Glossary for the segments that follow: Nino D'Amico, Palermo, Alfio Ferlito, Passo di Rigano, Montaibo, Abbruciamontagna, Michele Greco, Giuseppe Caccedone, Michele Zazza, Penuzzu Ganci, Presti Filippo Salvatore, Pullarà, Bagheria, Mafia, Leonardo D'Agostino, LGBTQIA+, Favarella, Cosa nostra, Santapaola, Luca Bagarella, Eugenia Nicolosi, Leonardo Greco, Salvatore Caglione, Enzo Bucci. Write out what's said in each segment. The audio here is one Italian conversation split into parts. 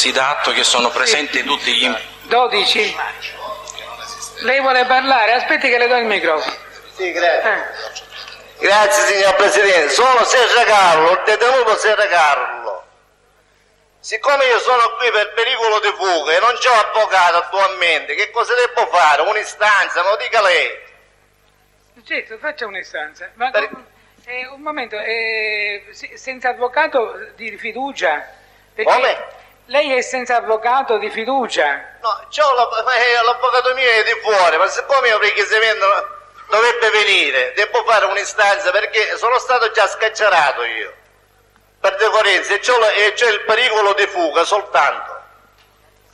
essi dato che sono presenti tutti gli... 12. Lei vuole parlare? Aspetti che le do il microfono. Sì, grazie. Grazie, signor Presidente. Sono Sergio Carlo, il detenuto Sergio Carlo. Siccome io sono qui per pericolo di fuga e non c'ho avvocato attualmente, che cosa devo fare? Un'istanza, lo dica lei. Certo, faccia un'istanza. Ma un momento, senza avvocato di fiducia? Come? Lei è senza avvocato di fiducia? No, c'ho l'avvocato mio è di fuori, ma siccome io precisamente dovrebbe venire, devo fare un'istanza perché sono stato già scacciarato io. Per decorenza, e c'è il pericolo di fuga soltanto.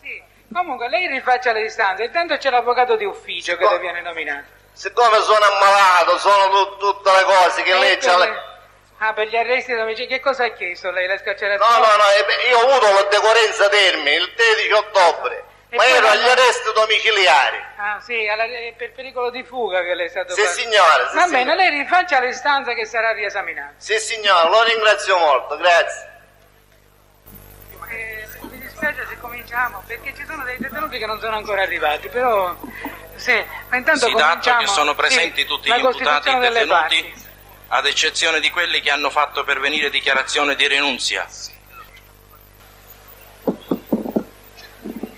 Sì, comunque lei rifaccia le istanze, intanto c'è l'avvocato di ufficio che le viene nominato. Siccome sono ammalato, sono tutte le cose che lei c'ha... per gli arresti domiciliari, che cosa ha chiesto lei? La scarcerazione? No, io ho avuto la decorrenza termine il 13 ottobre, ma ero agli arresti domiciliari. Ah, sì, per pericolo di fuga che lei è stato... Sì, signora. Va bene, lei rifaccia l'istanza che sarà riesaminata. Sì, signora, lo ringrazio molto, grazie. Mi dispiace se cominciamo, perché ci sono dei detenuti che non sono ancora arrivati, però... Sì, ma intanto cominciamo... che sono presenti tutti gli imputati e detenuti... ad eccezione di quelli che hanno fatto pervenire dichiarazione di rinunzia.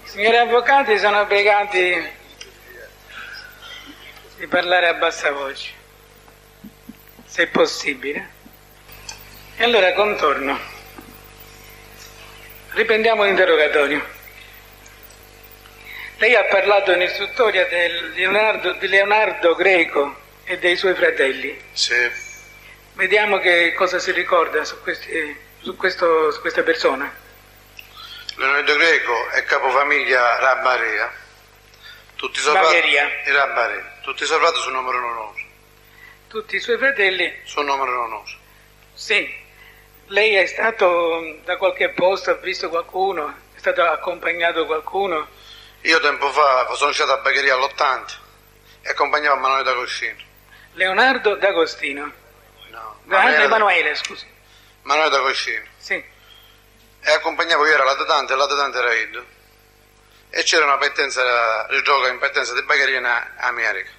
Signori avvocati, sono obbligati di parlare a bassa voce, se possibile. E allora, Contorno, riprendiamo l'interrogatorio. Lei ha parlato in istruttoria di Leonardo Greco e dei suoi fratelli. Sì. Vediamo che cosa si ricorda su questa persona. Leonardo Greco è capofamiglia Rabarea. Tutti salvati su numero onoso. Tutti i suoi fratelli? Su numero onoso. Sì. Lei è stato da qualche posto, ha visto qualcuno? È stato accompagnato qualcuno? Io tempo fa sono stato a Bagheria all'80 e accompagnavo Emanuele D'Agostino. Leonardo D'Agostino. Emanuele, scusi. Emanuele D'Agostino. Sì. E accompagnavo io, era l'addetante, e l'addetante era Edo. E c'era una partenza, il gioco in partenza di Bagheria in America.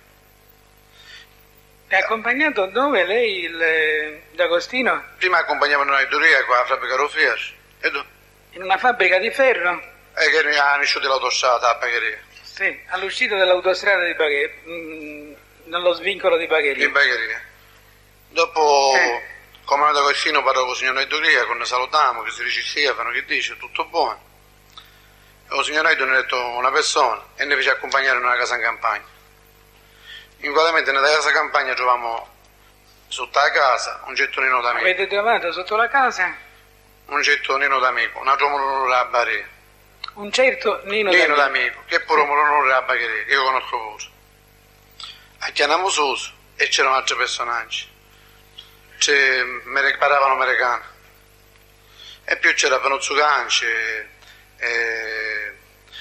E accompagnato dove lei, D'Agostino? Prima accompagnavo in una editoria qua, a fabbrica Rufias. E tu? In una fabbrica di ferro? E che hanno uscito dell'autostrada a Bagheria. Sì, all'uscita dell'autostrada di Bagheria, nello svincolo di Bagheria. Di Bagheria. Dopo, come D'Agostino, parlo con il signor Edo Grieco, ne salutiamo, che si dice Stefano, che dice, tutto buono. E il signor Edo ne ha detto una persona e ne fece accompagnare in una casa in campagna. Ingualmente nella casa in campagna troviamo sotto la casa un getto Nino D'Amico. Avete trovato sotto la casa? Un getto Nino D'Amico, una tromolonore a Bagheria. Un certo Nino D'Amico? Nino D'Amico, che è pure tromolonore a Bagheria, che io conosco pure. A Chianamo Soso e c'erano altri personaggi. Paravano americano e più c'era Penuzzu Ganci,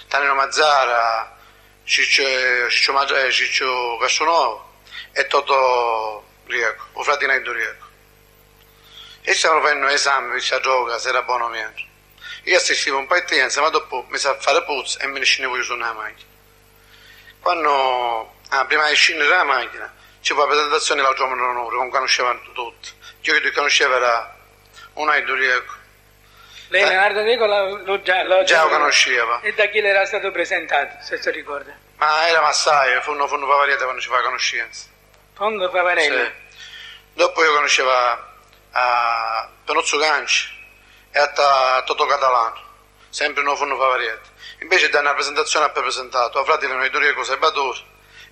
Antonino Mazzara, Ciccio Cassunovo e Toto Grieco, o fratino Edo Grieco. E stavano facendo un esame, si gioca, se era buono o meno. Io assistivo un partenza, ma dopo mi sa fare puzza e me ne scendevo io su una macchina. Quando prima di scendere la macchina c'era la presentazione dell'automo d'onore, con cui conoscevano tutti. Io che conoscevo era un Edo Grieco. Lei Leonardo Greco già lo conosceva. E da chi le era stato presentato, se si ricorda? Ma era Massaio, Fondo Favarella quando ci fa conoscenza. Fondo Favarella? Sì. Dopo io conoscevo a Penuzzu Ganci e a Toto Catalano, sempre un Fondo Favarella. Invece da una presentazione ha presentato a fratello Edo Grieco Salvatore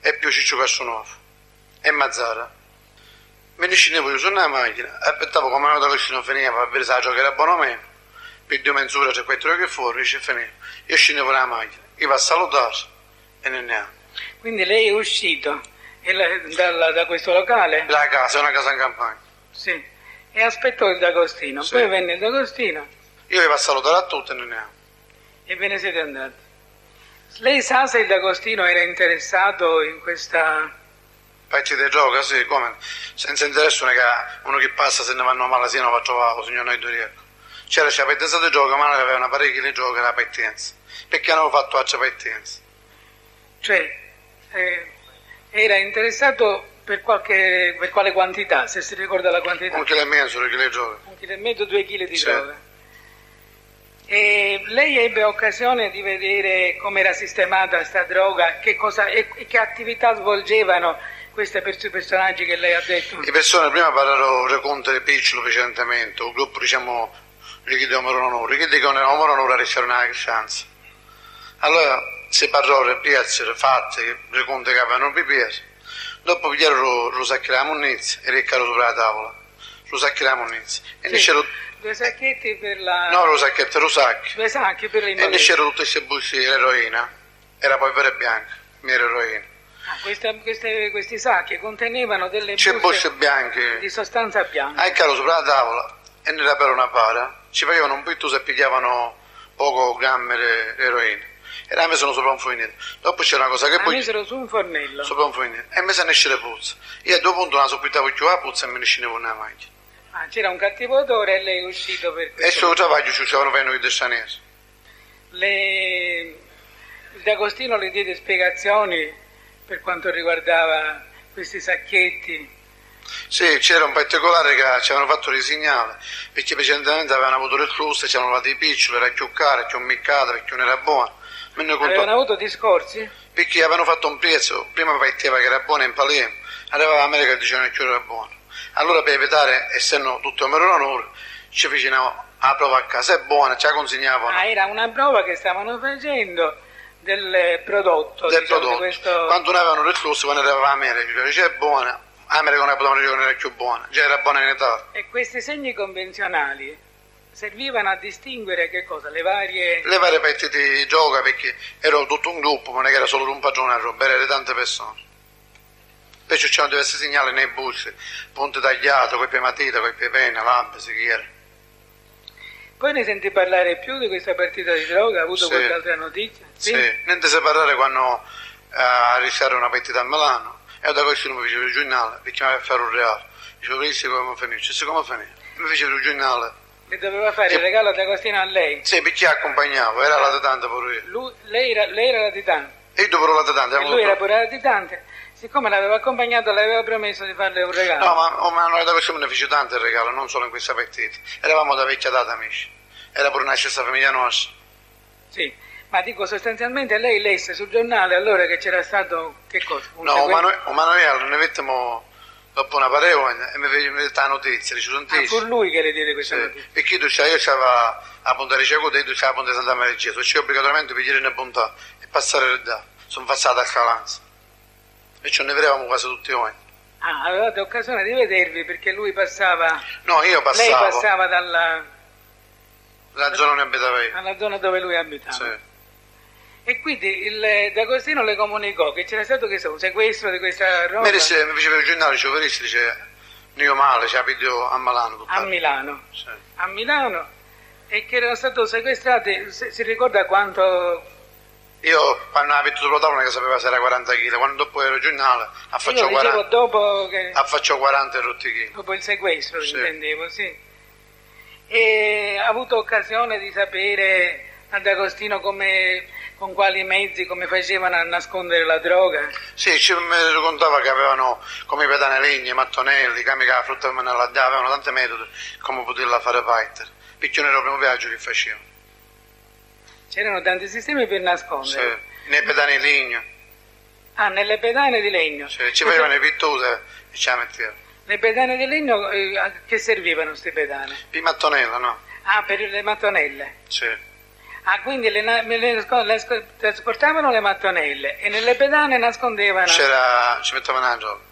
e più Ciccio Cassunovo. E Mazzara. Me ne scendevo io su una macchina, aspettavo come una D'Agostino finiva per vedere se la gioca era buona o meno, per 2 mezz'ora c'è 4 ore che fuori, dice finiva. Io scendevo nella macchina, io va a salutare e ne ha. Quindi lei è uscito da questo locale? La casa, è una casa in campagna. Sì, e aspettò il D'Agostino, sì. Poi venne il D'Agostino. Io vi va a salutare a tutti e ne ha. E ve ne siete andati. Lei sa se il D'Agostino era interessato in questa... Pezzi di gioco, sì, come? Senza interesse uno che passa se ne vanno male, sì, non va a trovare il signor Edo Grieco. c'era la pendenza di gioco, ma non aveva una parecchia di gioco la pendenza, perché hanno fatto la pendenza. Cioè, era interessato per quale quantità, se si ricorda la quantità? 1,5 kg, 2 kg di gioco. 1,5 kg, 2 kg di gioco. E lei ebbe occasione di vedere come era sistemata questa droga, che cosa, e che attività svolgevano questi personaggi che lei ha detto? Le persone prima parlano racconto del piccolo precedentemente, un gruppo diciamo richiedevano un'onore, richiedevano un'onore a ricevere una chance. Allora si parlò delle piazze fatte, racconti che avevano bevuto, dopo pigliarono lo sacco della munizia e riccaro sopra la tavola, lo sacco della munizia e sì. Due sacchetti per la... No, lo sacchetto, lo sacchi. Due sacchi per l'immunità. E ne c'erano tutte queste buste di eroina. Era poi vera e bianca, mera eroina. Ah, questi sacchi contenevano delle buste bianche di sostanza bianca. Ah, caro, sopra la tavola e ne rapero una para. Ci facevano un pittuso e pigliavano poco grammi di eroina. E la mesero sopra un fornello. Dopo c'era una cosa che poi... La mesero su un fornello? Sopra un fornello. E mi se ne esce le puzze. Io a due punti la soppittavo più a puzza e me ne scinevo una macchina. Ah, c'era un cattivo odore e lei è uscito per questo. E il suo travaglio ci uscivano per noi di Sanese. D'Agostino le diede spiegazioni per quanto riguardava questi sacchetti. Sì, c'era un particolare che ci avevano fatto il segnale, perché precedentemente avevano avuto le fruste, ci avevano fatto i piccioli, era chiuccare, chiummiccata, perché non era buona. Avevano avuto discorsi? Perché avevano fatto un prezzo, prima partiva che era buona in Palermo, arrivava l'America e dicevano che era buona. Allora per evitare, essendo tutto un mero onore, ci avvicinavamo alla prova a casa, è buona, ce la consegnavano. Ah, era una prova che stavano facendo del prodotto. Del diciamo, prodotto. Questo... Quando ne avevano recluso, quando arrivava l'America, diceva è buona, l'America non potevano dire che non era più buona, già era buona in età. E questi segni convenzionali servivano a distinguere che cosa? Le varie parti di gioco, perché era tutto un gruppo, non è che era solo un padrone a robbare, erano tante persone. Poi c'erano diversi segnali nei bus, ponte tagliato, coi matita, coi penna, lampe, sighiere. Poi ne senti parlare più di questa partita di droga? Ha avuto sì. Qualche altra notizia? Sì, sì. Niente se parlare quando risale una partita a Milano e da questo mi fece il giornale, perché mi aveva fatto un reale. Dicevo, vedi come finisce, sì come finisce. E mi fece il giornale. Le doveva fare il regalo ad Agostino a lei? Sì, perché accompagnavo, era la latitante pure io. Lei era la latitante? E io dopo la latitante. E lui era pure la latitante. Siccome l'aveva accompagnato, le aveva promesso di farle un regalo. No, ma noi da questo me ne fece tanto il regalo, non solo in questa partita. Eravamo da vecchia data, amici. Era pure una stessa famiglia nostra. Sì, ma dico sostanzialmente lei lesse sul giornale allora che c'era stato che cosa? No, Emanuele, ne mettemo dopo una parevoglia e mi venne la notizia, dice sentite. Ma fu lui che le diede questa notizia? Perché tu c'era, io c'era a Bontà ricevuta e tu c'era a Bontà di Santa Maria Gesù, c'era obbligatoriamente per girare a Bontà e passare da. Sono passata a Calanza. E ce ne vedevamo quasi tutti noi. Ah, avevate occasione di vedervi perché lui passava... No, io passavo. Lei passava dalla zona dove abitava io. Alla zona dove lui abitava. Sì. E quindi D'Agostino le comunicò che c'era stato che un sequestro di questa roba. Mi faceva il giornale, ci operissi, dice, io male, ci abito a Milano. A Milano. Sì. A Milano. E che erano stati sequestrati, si ricorda quanto... Io quando avevo sulla tavola che sapevo se era 40 kg, quando dopo ero giornale affacciò 40, dopo che... affacciò 40 rotti kg. Dopo il sequestro, sì. Intendevo, sì. E ha avuto occasione di sapere ad Agostino con quali mezzi, come facevano a nascondere la droga? Sì, ci mi raccontava che avevano come pedane legne, mattonelli, camica la frutta me la dava, avevano tanti metodi come poterla fare fighter. Picchione era il primo viaggio che facevano. C'erano tanti sistemi per nascondere. Sì, nei pedane di legno. Ah, nelle pedane di legno. Sì, ci facevano le pittose e ce la mettevano. Le pedane di legno, a che servivano queste pedane? Per mattonella, no? Ah, per le mattonelle? Sì. Ah, quindi le trasportavano le mattonelle e nelle pedane nascondevano? Ci mettevano la droga.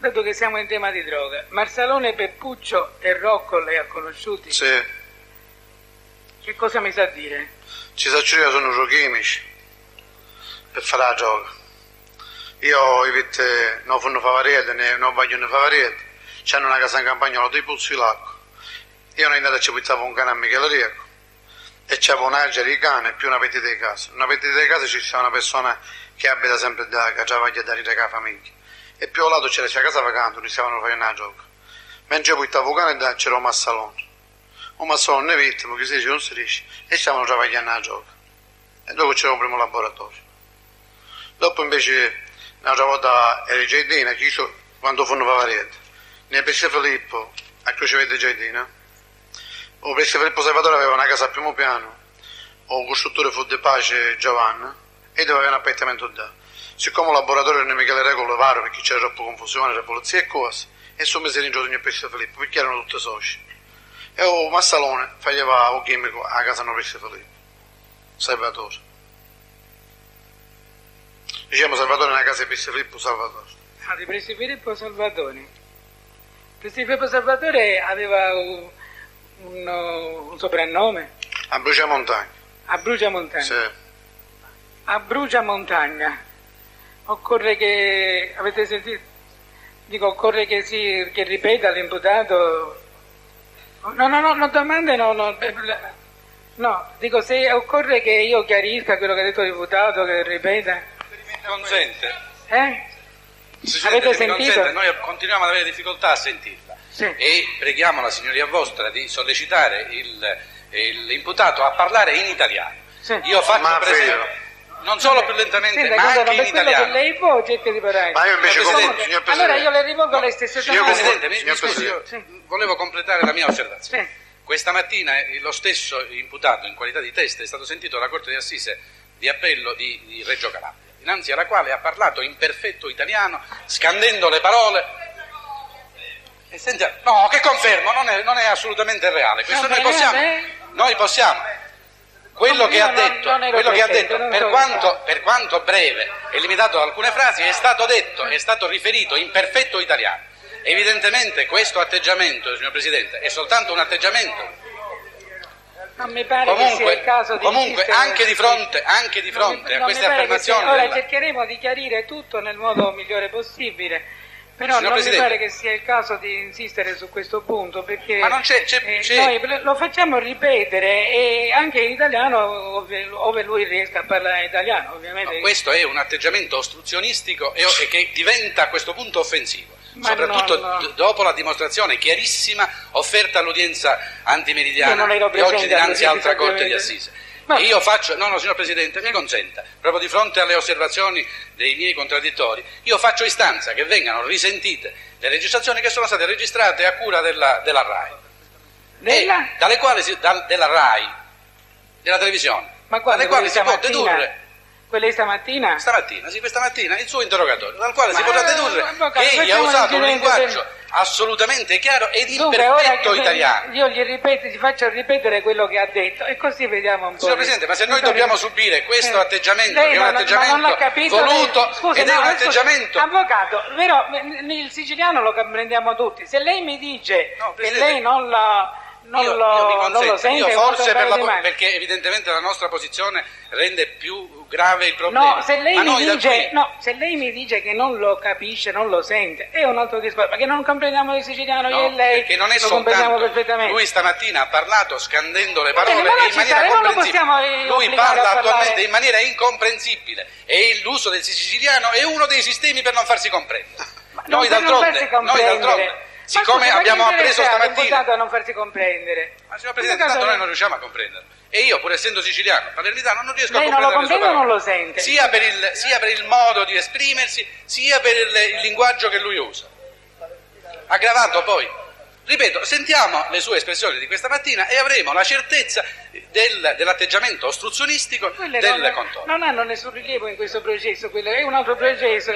Dato che siamo in tema di droga, Marsalone, Peppuccio e Rocco le ha conosciuti? Sì. Che cosa mi sa dire? Ci sa che sono giochimici per fare la gioca. Io non fanno Favarella, non vogliono Favarella. C'hanno una casa in campagna, di puzzi l'acqua. Io non è andato a ciputtare un cane a Michele Greco. E c'è un algero di cane più una petita di casa. Una petita di casa ci sta una persona che abita sempre da casa, voglia dare da casa famiglia. E più a lato c'era la casa vacante, non stavano facendo una gioca. Mentre io puttavo un cane c'era un Marsalone. ma sono un nevette, ma che si dice non si riesce, e stiamo travagliando a gioca. E dopo c'era un primo laboratorio. Dopo invece un'altra volta era Giardina, quando fu a Favarella, nel Presti Filippo, a Crocevette Giardina, o Presti Filippo Salvatore aveva una casa al primo piano, o un costruttore fu di pace Giovanni, e doveva un appartamento da. Siccome il laboratorio era Michele Greco lo varo perché c'era troppa confusione tra polizia e cose, e sono messi in gioco nel Presti Filippo, perché erano tutti soci. E o Marsalone faceva un chimico a casa non Presti Filippo, Salvatore. Diciamo Salvatore nella casa di Presti Filippo Salvatore. Ah, di Presti Filippo Salvatore. Presti Filippo Salvatore aveva un soprannome? Abbruciamontagna. Abbruciamontagna? Sì. Abbruciamontagna. Occorre che, avete sentito? Dico, occorre che, si, che ripeta l'imputato. No, domande no, dico se occorre che io chiarisca quello che ha detto l'imputato, che ripeta. Consente. Se avete sentito? Consente, noi continuiamo ad avere difficoltà a sentirla, sì. E preghiamo la signoria vostra di sollecitare l'imputato a parlare in italiano, sì. Io faccio presente non solo più lentamente, senta, ma anche in italiano. Che lei può cercare di parlare. Ma io invece allora io le rivolgo le stesse domande. Presidente, volevo completare la mia osservazione, sì. Questa mattina lo stesso imputato in qualità di testa è stato sentito alla Corte di Assise di Appello di Reggio Calabria, dinanzi alla quale ha parlato in perfetto italiano, scandendo le parole. E senta, no, che confermo, non è assolutamente reale. Questo no, noi possiamo. Quello che ha detto, per quanto breve e limitato ad alcune frasi, è stato riferito in perfetto italiano. Evidentemente questo atteggiamento, signor Presidente, è soltanto un atteggiamento. Non mi pare comunque, che sia il caso di comunque anche di fronte a queste affermazioni ora della... cercheremo di chiarire tutto nel modo migliore possibile, però signor non mi pare che sia il caso di insistere su questo punto, perché ma non c'è. Noi lo facciamo ripetere e anche in italiano ove lui riesca a parlare italiano, ovviamente. No, questo è un atteggiamento ostruzionistico e che diventa a questo punto offensivo. Ma soprattutto dopo la dimostrazione chiarissima offerta all'udienza antimeridiana di oggi dinanzi all'altra Corte di Assise. Ma io faccio, no signor Presidente, mi consenta, proprio di fronte alle osservazioni dei miei contraddittori, io faccio istanza che vengano risentite le registrazioni che sono state registrate a cura della RAI. Dalle quali della RAI, della televisione, ma dalle quali si può dedurre. Quella di stamattina? Stamattina, sì, questa mattina, il suo interrogatorio, dal quale si potrà dedurre che egli ha usato un linguaggio assolutamente chiaro ed in perfetto italiano. Io gli faccio ripetere quello che ha detto e così vediamo un po'. Signor Presidente, ma se noi dobbiamo subire questo atteggiamento, che è un atteggiamento voluto, ed è un atteggiamento... Avvocato, però il siciliano lo comprendiamo tutti, se lei mi dice che lei non la... Io forse perché evidentemente la nostra posizione rende più grave il problema. Se lei mi dice che non lo capisce, non lo sente, è un altro discorso, ma che non comprendiamo il siciliano io e lei. Perché non è lo comprendiamo perfettamente. Lui stamattina ha parlato scandendo le parole in maniera incomprensibile. Lui parla attualmente in maniera incomprensibile e l'uso del siciliano è uno dei sistemi per non farsi comprendere. Noi d'altronde. Siccome abbiamo appreso stamattina a non farsi comprendere. Ma signor Presidente, tanto noi non riusciamo a comprenderlo. E io, pur essendo siciliano, palermitano, non riesco a comprendere. Lei non lo comprende o non lo sente? Sia per il modo di esprimersi, sia per il linguaggio che lui usa. Aggravato poi. Ripeto, sentiamo le sue espressioni di questa mattina e avremo la certezza dell'atteggiamento ostruzionistico del Contorno. Non hanno nessun rilievo in questo processo, quello è un altro processo.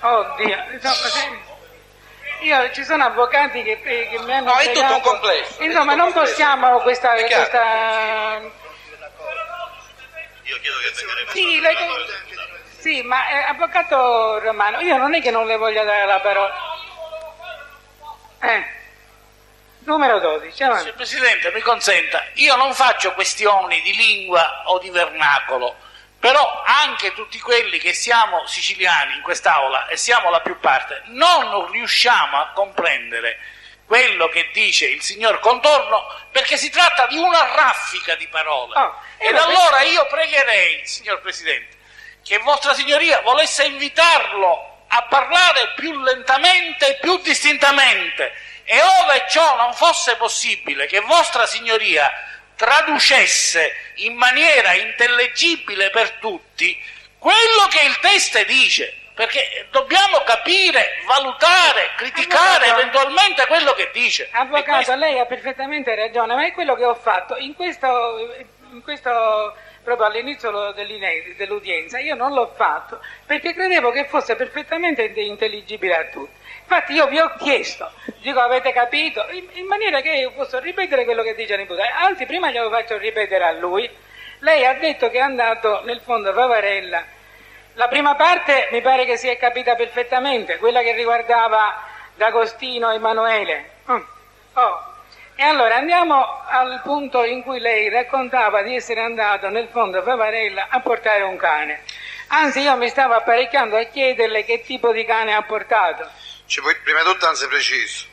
Oddio, insomma, io ci sono avvocati che mi hanno spiegato. È tutto un complesso. Insomma, non possiamo questa... Io chiedo che venga sì, ma avvocato Romano, io non è che non le voglio dare la parola. Numero 12. Signor Presidente, mi consenta, io non faccio questioni di lingua o di vernacolo, però anche tutti quelli che siamo siciliani in quest'aula e siamo la più parte non riusciamo a comprendere quello che dice il signor Contorno, perché si tratta di una raffica di parole allora io pregherei, signor Presidente, che vostra signoria volesse invitarlo a parlare più lentamente e più distintamente E ove ciò non fosse possibile, che vostra signoria traducesse in maniera intellegibile per tutti quello che il testo dice, perché dobbiamo capire, valutare, criticare avvocato, eventualmente quello che dice. Avvocato, questo... lei ha perfettamente ragione, ma è quello che ho fatto in questo proprio all'inizio dell'udienza. Io non l'ho fatto perché credevo che fosse perfettamente intelligibile a tutti. Infatti io vi ho chiesto, dico avete capito, in maniera che io posso ripetere quello che dice il nipote. Anzi, prima glielo faccio ripetere a lui. Lei ha detto che è andato nel fondo Favarella. La prima parte mi pare che si è capita perfettamente, quella che riguardava D'Agostino e Emanuele. E allora andiamo al punto in cui lei raccontava di essere andato nel fondo Favarella a portare un cane. Anzi, io mi stavo apparecchiando a chiederle che tipo di cane ha portato. Prima di tutto, anzi preciso,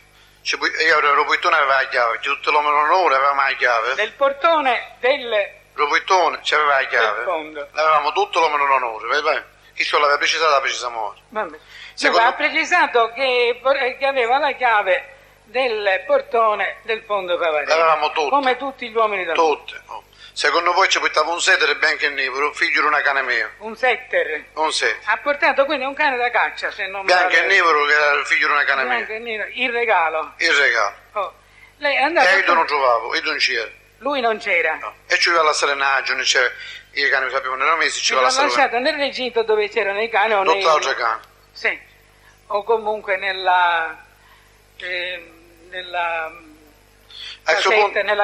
io il portone aveva la chiave, tutto l'onore aveva la chiave. Del portone del... Robottone c'aveva la chiave, l'avevamo tutto l'uomo d'onore, vedi? Chi ce l'aveva precisata, precisamente. Ha precisato che aveva la chiave del portone del fondo Favarella. L'avevamo tutti. Come tutti gli uomini d'onore. Tutti. Oh. Secondo voi ci portava un setter ben che ne, per un figlio di una cane mia. Un setter? Un setter. Ha portato quindi un cane da caccia, se non mi sbaglio. Bianco e Nevro, che era il figlio di una cane mia. Bianco e Nevro, il regalo. Il regalo. Oh. Lei è andato e io non trovavo, io non c'ero. Lui non c'era. No. E ci voleva la serenaggio, c'era i cani, sapevano, erano messi, ci voleva la serenaggio. L'ho lasciato nel recinto dove c'erano i cani o nei... Tutt'altro cane. Sì. O comunque nella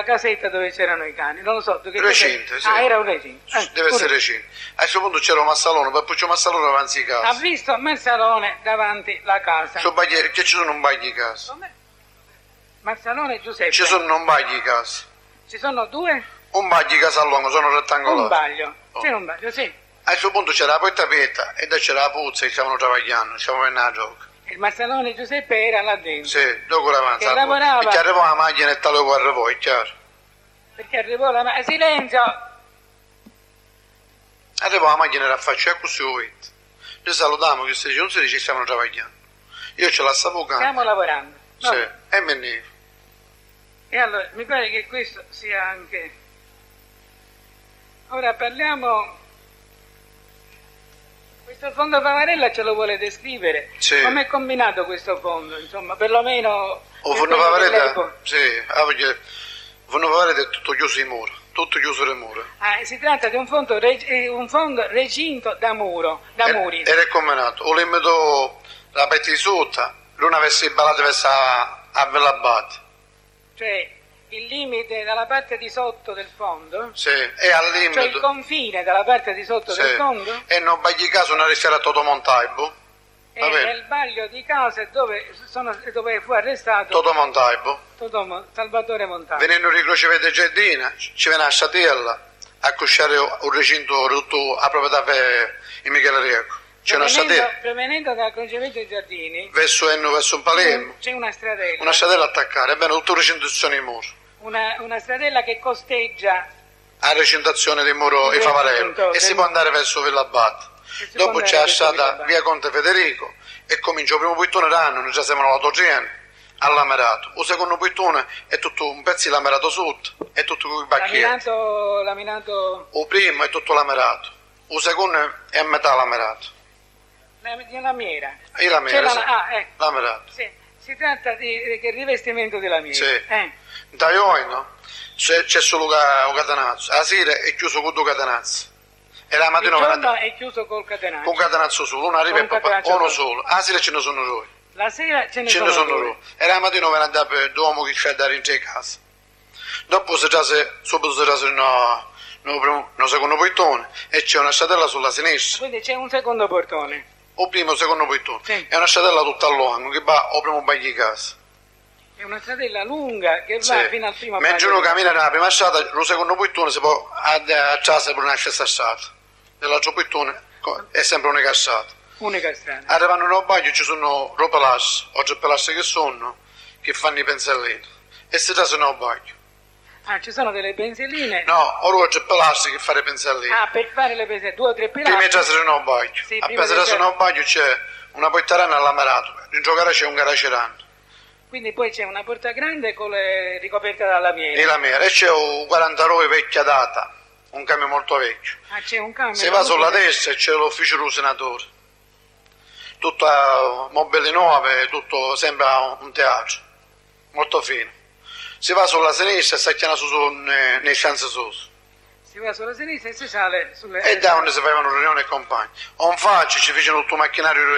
casetta dove c'erano i cani. Non lo so. Recinto, sì. Ah, era un recinto. Deve essere recinto. A questo punto c'era un Marsalone, poi c'è un Marsalone davanti ai casi. Ha visto Marsalone davanti la casa. Sono baghieri, che ci sono un bagno i casi. Come? Marsalone e Giuseppe. Ci sono un bagno i casi. Ci sono due? Un bagno di Casalongo, sono rettangolari. Un baglio, oh. C'era un baglio, sì. A questo punto c'era la porta aperta e da c'era la puzza che stavano travagliando, stavano venendo a gioco. Il Marsalone Giuseppe era là dentro? Sì, dopo l'avanzata. Lavorava... Perché arrivò la macchina e tale lo arrivò, è chiaro. Perché arrivò la macchina... Silenzio! Arrivò la macchina e raffacciò così ho detto. Noi salutiamo che non si dice che stavano travagliando. Io ce la stavo cantando. Stiamo lavorando. No. Sì, e me ne... E allora, mi pare che questo sia anche... Ora parliamo... Questo fondo Favarella ce lo vuole descrivere? Sì. Come è combinato questo fondo? Insomma, perlomeno... O fondo Favarella... Sì, il fondo Favarella è tutto chiuso in muro, tutto chiuso in muro. Ah, si tratta di un fondo recinto da muro, da muri. Ed è combinato. O limito la parte di sotto, l'una verso il balato verso a Villabate. Cioè il limite dalla parte di sotto del fondo? Sì, è al limite. Cioè il confine dalla parte di sotto sì. Del fondo? E non bagli caso non restare a Toto Montaibo? È nel baglio di casa dove fu arrestato Toto Montaibo. Salvatore Montà. Venendo di Croce di Giardina, ci venne a Satella a cosciare un recinto rotto a proprietà per il Michele Greco. C'è una stradella. Provenendo dal Crocevette dei Giardini, verso Palermo, c'è una stradella. Una stradella attaccata, ebbene, tutto recintazione di muro. Una stradella che costeggia. A recintazione di muro e Favarello. E si può andare verso Villabate. Dopo c'è stata via Conte Federico e comincia il primo puttone d'anno, noi già siamo alla Togene, all'amerato. Il secondo puttone è tutto un pezzo di lamerato sotto, è tutto con i bacchetti. Laminato. Il primo è tutto l'amerato, il secondo è a metà l'amerato. Lamiera. E lamiera, sì. Lamerato. Sì. Si tratta del rivestimento di lamiera. Sì. Da noi, no? C'è solo un catenazzo. La sera è chiuso con due catenazzi. E la mattina è chiuso col catenazzo. Un catenazzo solo, una arriva e papà, uno solo. La sera ce ne sono due. La sera ce ne sono due. E la mattina viene andare per l'uomo che c'è da rientrare in casa. Dopo se già subito se già se no... Un secondo portone. E c'è una stradella sulla sinistra. Quindi c'è un secondo portone. O primo, secondo portone. Sì. È una stradella tutta all'anno che va o primo bagno di casa. È una stradella lunga che va sì. Fino al primo bagno. Mentre uno cammina nella prima strada, lo secondo portone si può attrasare per una stessa strada. Nell'altro portone è sempre un'unica strada. Unica strada. Arrivando nel bagno ci sono due pelassi, o tre pelassi che sono, che fanno i pensellini. E si trasano nel bagno. Ah, ci sono delle penselline? No, ora c'è pelassi che fare i penselline. Ah, per fare le penselline, due o tre pelassi? Prima c'è se non bagno. Sì, a pesare se non bagno c'è una poitarana all'amerato. In giocare c'è un garacerano. Quindi poi c'è una porta grande con le ricoperte dalla lamiera. E la mera, e c'è un 49 vecchia data, un camion molto vecchio. Ah, c'è un camion? Se va sulla destra c'è l'ufficio del senatore. Tutta mobili nuove, tutto sembra un teatro, molto fino. Si va sulla sinistra e si acchiana su nei stanze sotto. Si va sulla sinistra e si sale sulle... E da onde si facevano riunioni e compagni. On faccio, ci fecero tutto macchinario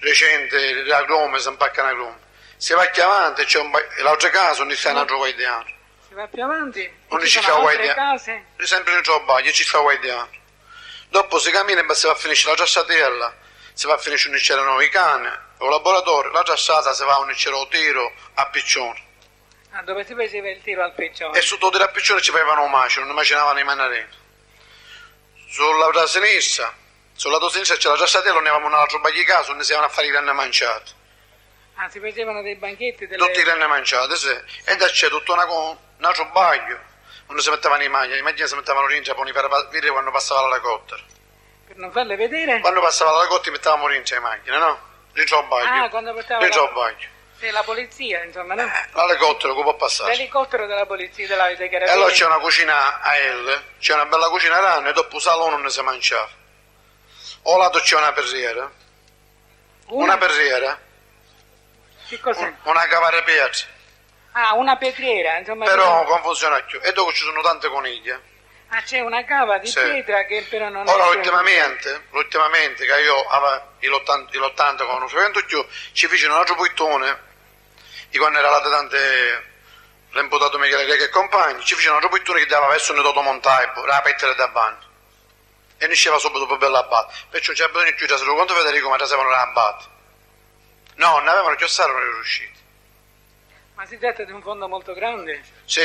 recente, la grome, si impacca una grome. Si va più avanti, c'è l'altra casa, ogni sta un altro guai di altro. Si va più avanti, ogni ci fa guai di altro. Sempre in un bagno, ci fa guai di altro. Dopo si cammina e si va a finire la trasciatella, si va a finire un c'erano i cani, il laboratorio, la trasciata si va a un c'ero tiro a piccione. Ah, dove si faceva il tiro al piccione? E sotto il tiro al piccione ci facevano un macino, non macinavano i manarelli. Sulla tua sinistra c'è la trasciatella, ne avevamo un altro bagno di casa, ne si vanno a fare i grandi manciati. Ah, si facevano dei banchetti? Delle... Tutti i grandi manciati, sì. E da c'è tutto un altro bagno, non si mettevano i maglia si mettevano rincia per vedere quando passava la cottera. Per non farle vedere? Quando passava la cottera mettevamo rincia le macchine, no? Rincia al bagno. Ah, quando portava al bagno. Sì, la polizia, insomma, no? L'elicottero che può passare. L'elicottero della polizia, dei carabinieri. E allora c'è una cucina a L, c'è una bella cucina a rana e dopo il salone non si mangiava. O lato c'è una persiera. Una persiera. Che cos'è? Una cavare pietra. Ah, una pietriera, insomma. Però non funziona più. E dopo ci sono tante coniglie. Ah, c'è una cava di pietra che però non ora, è ora ultimamente che io avevo l'80 con un frequento più, ci fece un altro puittone, di quando era là tante l'imputato Michele Greco e compagni, ci fece un altro puittone che dava verso un doto Montaibo, la pettere da bagno. E nasceva subito per Villabate. Perciò non c'era bisogno più, già se lo conto Federico, ma già sapevano l'abate. No, non avevano chiossato, non erano riusciti. Ma si tratta di un fondo molto grande? Sì,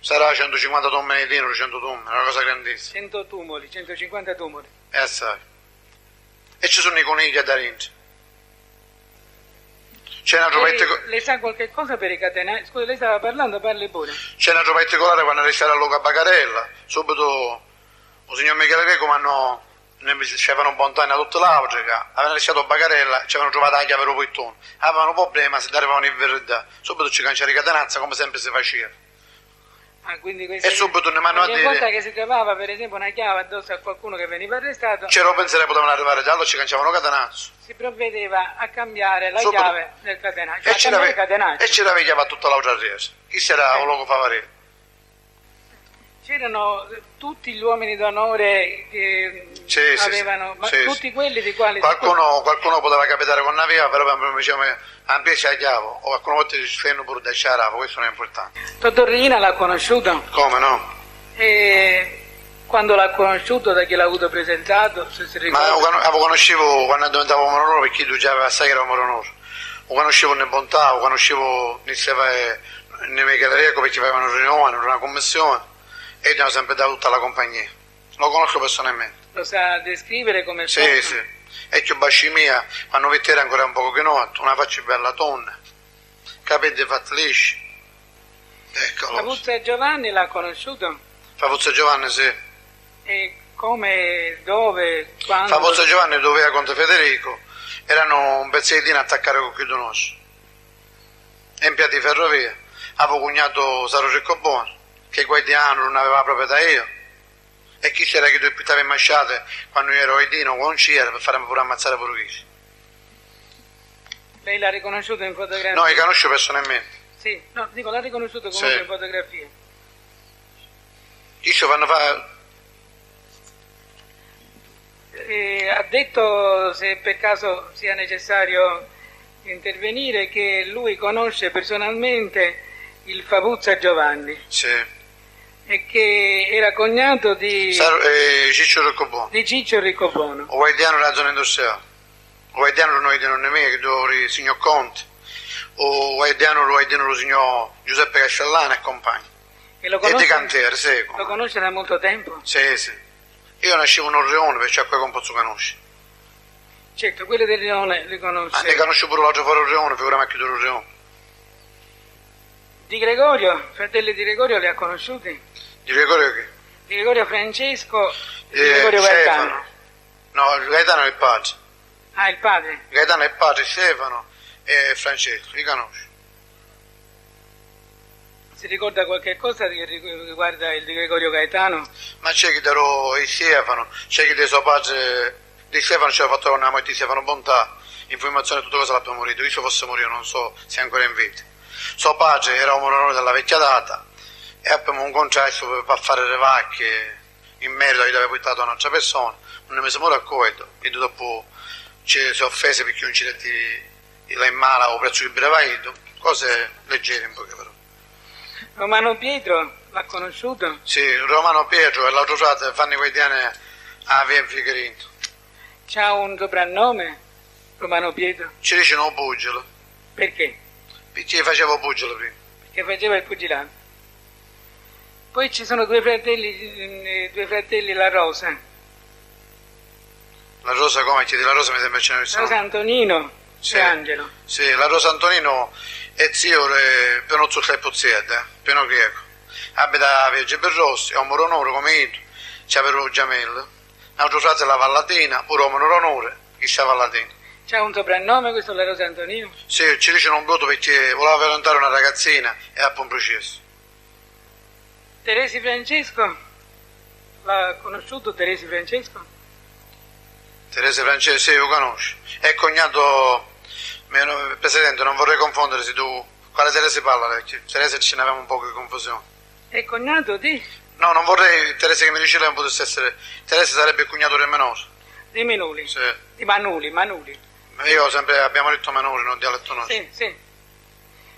sarà 150 tumoli di 100 tumoli, una cosa grandissima. 100 tumoli, 150 tumoli. Sai. E ci sono i conigli ad Arinci. C'è una trovetta... Lei sa qualche cosa per i catenari? Scusa, lei stava parlando, parli pure. C'è una trovetta particolare quando restare a Luca Bagarella. Subito, il signor Michele Greco mi hanno... Stefano Bontà in tutta l'Africa, avevano lasciato Bagheria, ci avevano trovato la chiave per Poittone, avevano problemi, si arrivavano in verità, subito ci cancellava i catenazza come sempre si faceva. Ah, e subito ne mandano a dire... Ogni volta che si trovava per esempio una chiave addosso a qualcuno che veniva arrestato... C'era pensare che potevano arrivare già, allora ci cancellavano catenazzo. Si provvedeva a cambiare la subito. Chiave del catenaccio, e c'era chiave tutta l'altra resa, chi sarà un loco Favarella? C'erano tutti gli uomini d'onore che avevano, ma tutti quelli di quali... Qualcuno poteva capitare con una via, però mi diceva ampliarsi a chiavo, o qualcuno volta ci stanno pure da sciaravo, questo non è importante. Totorrina l'ha conosciuta? Come no? E quando l'ha conosciuto, da chi l'ha avuto presentato, se si ricorda? Ma lo conoscevo quando diventavo Moronoro, perché tu già sai che ero Moronoro. Lo conoscevo nel Bontà, lo conoscevo nel Michele Greco perché facevano una riunione, una commissione. E abbiamo sempre dato tutta la compagnia. Lo conosco personalmente. Lo sa descrivere come fosse? Sì, sì. E che bascimia, quando vettere ancora un poco che no, una faccia bella tonna, capelli fatti lisci. Eccolo. Favuzza Giovanni l'ha conosciuto? Favuzza Giovanni, sì. E come, dove, quando? Favuzza Giovanni doveva Conte Federico, erano un pezzettino attaccare con chi conosce. E in piatti ferrovia, avevo cugnato Saro Ceccobone. Che guaidiano non aveva proprietà io e chi c'era che tu pittava in masciate quando io ero guaidino con c'era per farmi pure ammazzare pure chi. Lei l'ha riconosciuto in fotografia? No, io conosco personalmente. Sì, no, dico l'ha riconosciuto comunque in fotografia. Io fanno fare... ha detto, se per caso sia necessario intervenire, che lui conosce personalmente il Favuzza Giovanni. Sì. E che era cognato di Ciccio Riccobono. Di Ciccio Riccobono. O guaidiano della zona industriale. O guaidiano noi di nonne mia, che doveva signor Conte. O guaidiano lo signor Giuseppe Cascellana e compagni. E lo conosce? E di Cantiere, sì. Lo conosce da molto tempo? Sì, sì. Io nascevo in Orleone, perciò a quel composto conosce. Certo, quelli del Leone li conosce. Ma ne conosce pure l'altro fuori Orleone, figuriamo anche dell'Orleone. Di Gregorio, fratelli di Gregorio li ha conosciuti? Di Gregorio che? Di Gregorio Francesco e di Gregorio Gaetano. No, Gaetano è il padre. Ah, il padre? Gaetano è il padre, Stefano e Francesco, li conosci. Si ricorda qualche cosa che riguarda il Di Gregorio Gaetano? Ma c'è chi darò il Stefano, c'è chi dei suoi padre di Stefano ci ha fatto con la moglie di Stefano Bontà, informazione tutta cosa l'abbiamo morito, io se fosse morire non so se è ancora in vita. Suo padre era un onorone della vecchia data e abbiamo un contrasto per fare le vacche in merito a chi aveva portato un'altra persona, non ne mi siamo raccolto e dopo ci si è offese perché un incidente la in mala o prezzo di brevaito, cose leggere in poche parole. Romano Pietro l'ha conosciuto? Sì, Romano Pietro e l'altro frate fanno quei anni a Vien Ficherino. C'ha un soprannome? Romano Pietro? Ci dicono Pugilo. Perché? Perché facevo Pugilo prima. Perché faceva il pugilante. Poi ci sono due fratelli La Rosa. La Rosa come? Chiedi La Rosa mi sembra c'è una persona. La Rosa Antonino, sì. Angelo. Sì, La Rosa Antonino è zio di Penuzzu Ganci, Pino Greco. Abita a Viaggio Berrossi, è un moronore come io, c'è per un gemello. L'altro frate è la Vallatina, pure un moronore, chi sa Vallatina. C'è un soprannome questo La Rosa Antonino? Sì, ci dice non brutto perché voleva violentare una ragazzina e ha un processo. Teresi Francesco? L'ha conosciuto Teresi Francesco? Teresi Francesco, sì, lo conosci. È cognato, Presidente, non vorrei confondersi tu. Quale Teresi parla? Teresi ce ne avevamo un po' di confusione. È cognato di? No, non vorrei Teresi che mi dice lei non potesse essere. Teresi sarebbe il cognato del Menoso. Di Menuli? Sì. Di Manuli. Ma io sempre abbiamo detto Manuli, non dialetto nostro. Sì, sì.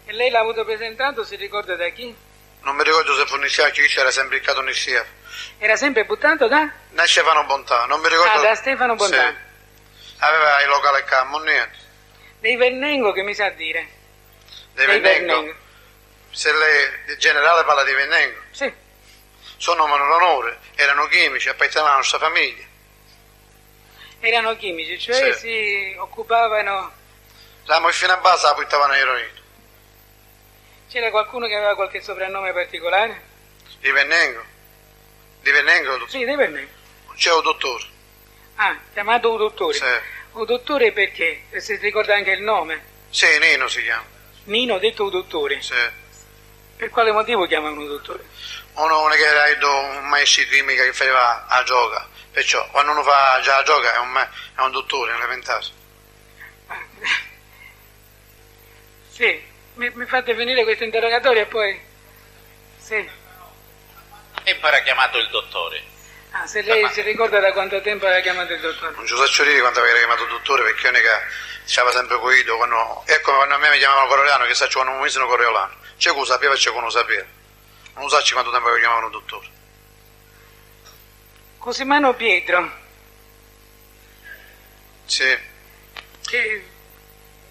E lei l'ha avuto presentato, si ricorda da chi? Non mi ricordo se fu iniziato, chi c'era sempre il cato iniziato. Era sempre buttato da? Da Stefano Bontà, non mi ricordo. Ah, da Stefano Bontà. Sì. Aveva il locale qua, non niente. Dei Vernengo che mi sa dire? Dei Vernengo? Se lei, il generale parla di Vernengo? Sì. Sono Manolo D'Onore, erano chimici, appartenevano alla nostra famiglia. Erano chimici, cioè sì. Si occupavano... La morfina a base la portavano eroina. C'era qualcuno che aveva qualche soprannome particolare? Di Vernengo? Di Vernengo? Dottore? Sì, di Vernengo. C'è un dottore. Ah, chiamato un dottore? Sì. O dottore perché? Se ti ricorda anche il nome? Sì, Nino si chiama. Nino detto dottore? Sì. Per quale motivo chiamavano dottore? Uno che era un maestro di chimica che faceva la gioca. Perciò quando uno fa già la gioca è un dottore elementare. Sì, mi fate venire questo interrogatorio e poi... Sì. Impara chiamato il dottore. Ah, se lei si ricorda da quanto tempo aveva chiamato il dottore? Non ci so dire quanto aveva chiamato il dottore, perché io ne c'era sempre coido. È come quando a me mi chiamavano Coriolano, che sa, quando mi sono Coriolano. C'è chi lo sapeva e c'è chi non lo sapeva. Non so quanto tempo aveva chiamato il dottore. Cosimano Pietro. Sì.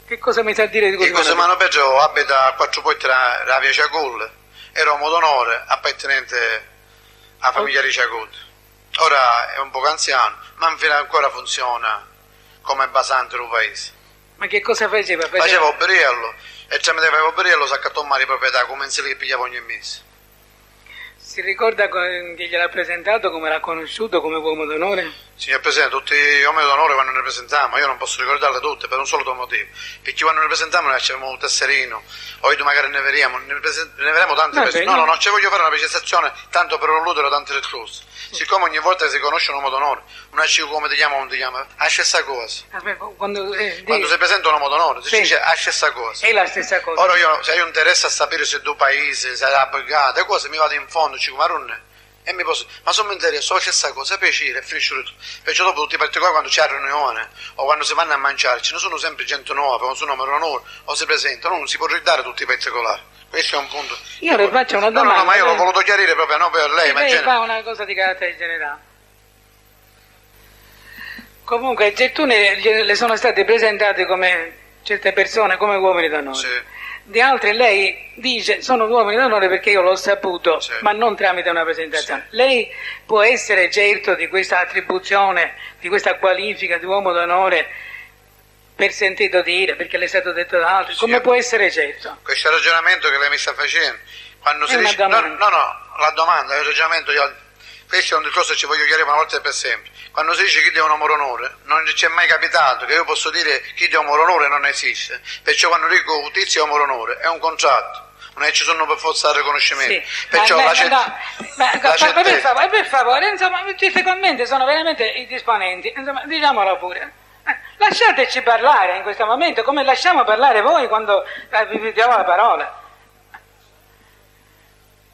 Che cosa mi sa dire di Cosimano? Cosimano Pietro abita a 4 Porti la via Ciaculle. Era un uomo d'onore appartenente alla famiglia di Ciaculle. Ora è un po' anziano, ma ancora funziona come basante del paese. Ma che cosa faceva? Faceva obriello, e tramite faceva obriello si accattò male proprietà, come se li pigliava ogni mese. Si ricorda che gliel'ha presentato, come l'ha conosciuto, come uomo d'onore? Signor Presidente, tutti gli uomini d'onore quando ne presentiamo, io non posso ricordarle tutte per un solo motivo. Perché quando ne presentiamo noi facciamo un tesserino, o io magari ne vediamo tante persone. No, non ci voglio fare una precisazione tanto per un l'utero, tante recluse. Sì. Siccome ogni volta che si conosce un uomo d'onore, una cibo come ti chiama o non ti chiama, è la stessa cosa. Aspetta, quando si presenta un uomo d'onore, si dice la stessa cosa. È la stessa cosa. Ora io, se io interessa sapere se tu paese, se è abbogata, cose mi vado in fondo. E mi posso ma sono interessato, la stessa cosa, è piacere, è finisce tutto. Perciò dopo tutti i particolari quando c'è la riunione o quando si vanno a mangiare, ce ne sono sempre gente nuova, non sono numero o si presentano, non si può ridare tutti i particolari. Questo è un punto. Io le faccio una domanda. No, ma io l'ho voluto chiarire proprio, no, per lei. Ma lei fa una cosa di carattere generale. Comunque, Gettune le sono state presentate come certe persone, come uomini d'onore. Sì. Di altri lei dice sono uomini d'onore perché io l'ho saputo, sì. Ma non tramite una presentazione. Sì. Lei può essere certo di questa attribuzione, di questa qualifica di uomo d'onore per sentito dire, perché le è stato detto da altri. Sì. Come può essere certo? Questo ragionamento che lei mi sta facendo, quando si dice la domanda, il ragionamento, questo è un discorso che ci voglio chiarire una volta e per sempre. Quando si dice chi è un uomo d'onore, non ci è mai capitato che io posso dire chi è un uomo d'onore non esiste. Perciò quando dico tizio è un uomo d'onore, è un contratto. non è ci sono per forza riconoscimenti. Sì. Perciò la per favore, insomma, questi commenti sono veramente indisponenti, insomma, diciamolo pure. Lasciateci parlare in questo momento, come lasciamo parlare voi quando vi diamo la parola.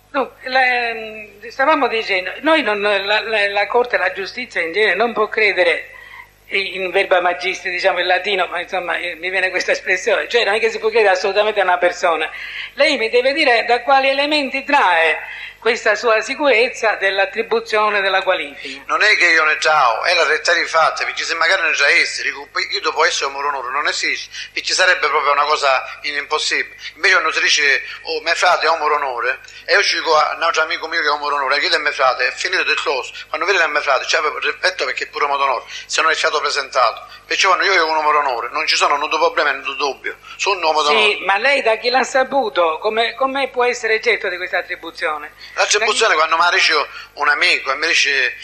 Dunque, stavamo dicendo, noi non, la Corte, la giustizia in genere non può credere in verba magistri, diciamo in latino, ma insomma mi viene questa espressione, cioè non è che si può credere assolutamente a una persona. Lei mi deve dire da quali elementi trae questa sua sicurezza dell'attribuzione della qualifica. Non è che io ne trao, è la realtà dei fatti, perché se magari ne traessi, io dopo essere un onore non esiste, perché ci sarebbe proprio una cosa impossibile. Invece quando si dice, oh, mio frate è un onore, e io ci dico a un altro amico mio che è un onore, chiede a mio frate, è finito del close, quando vede a mio frate, cioè, ripeto perché è pure un onore, se non è stato presentato, perciò quando io ho un numero d'onore, non ci sono non problemi, non dubbio, sono un numero d'onore. Sì, ma lei da chi l'ha saputo, come può essere oggetto di questa attribuzione? L'attribuzione quando mi dice un amico e mi dice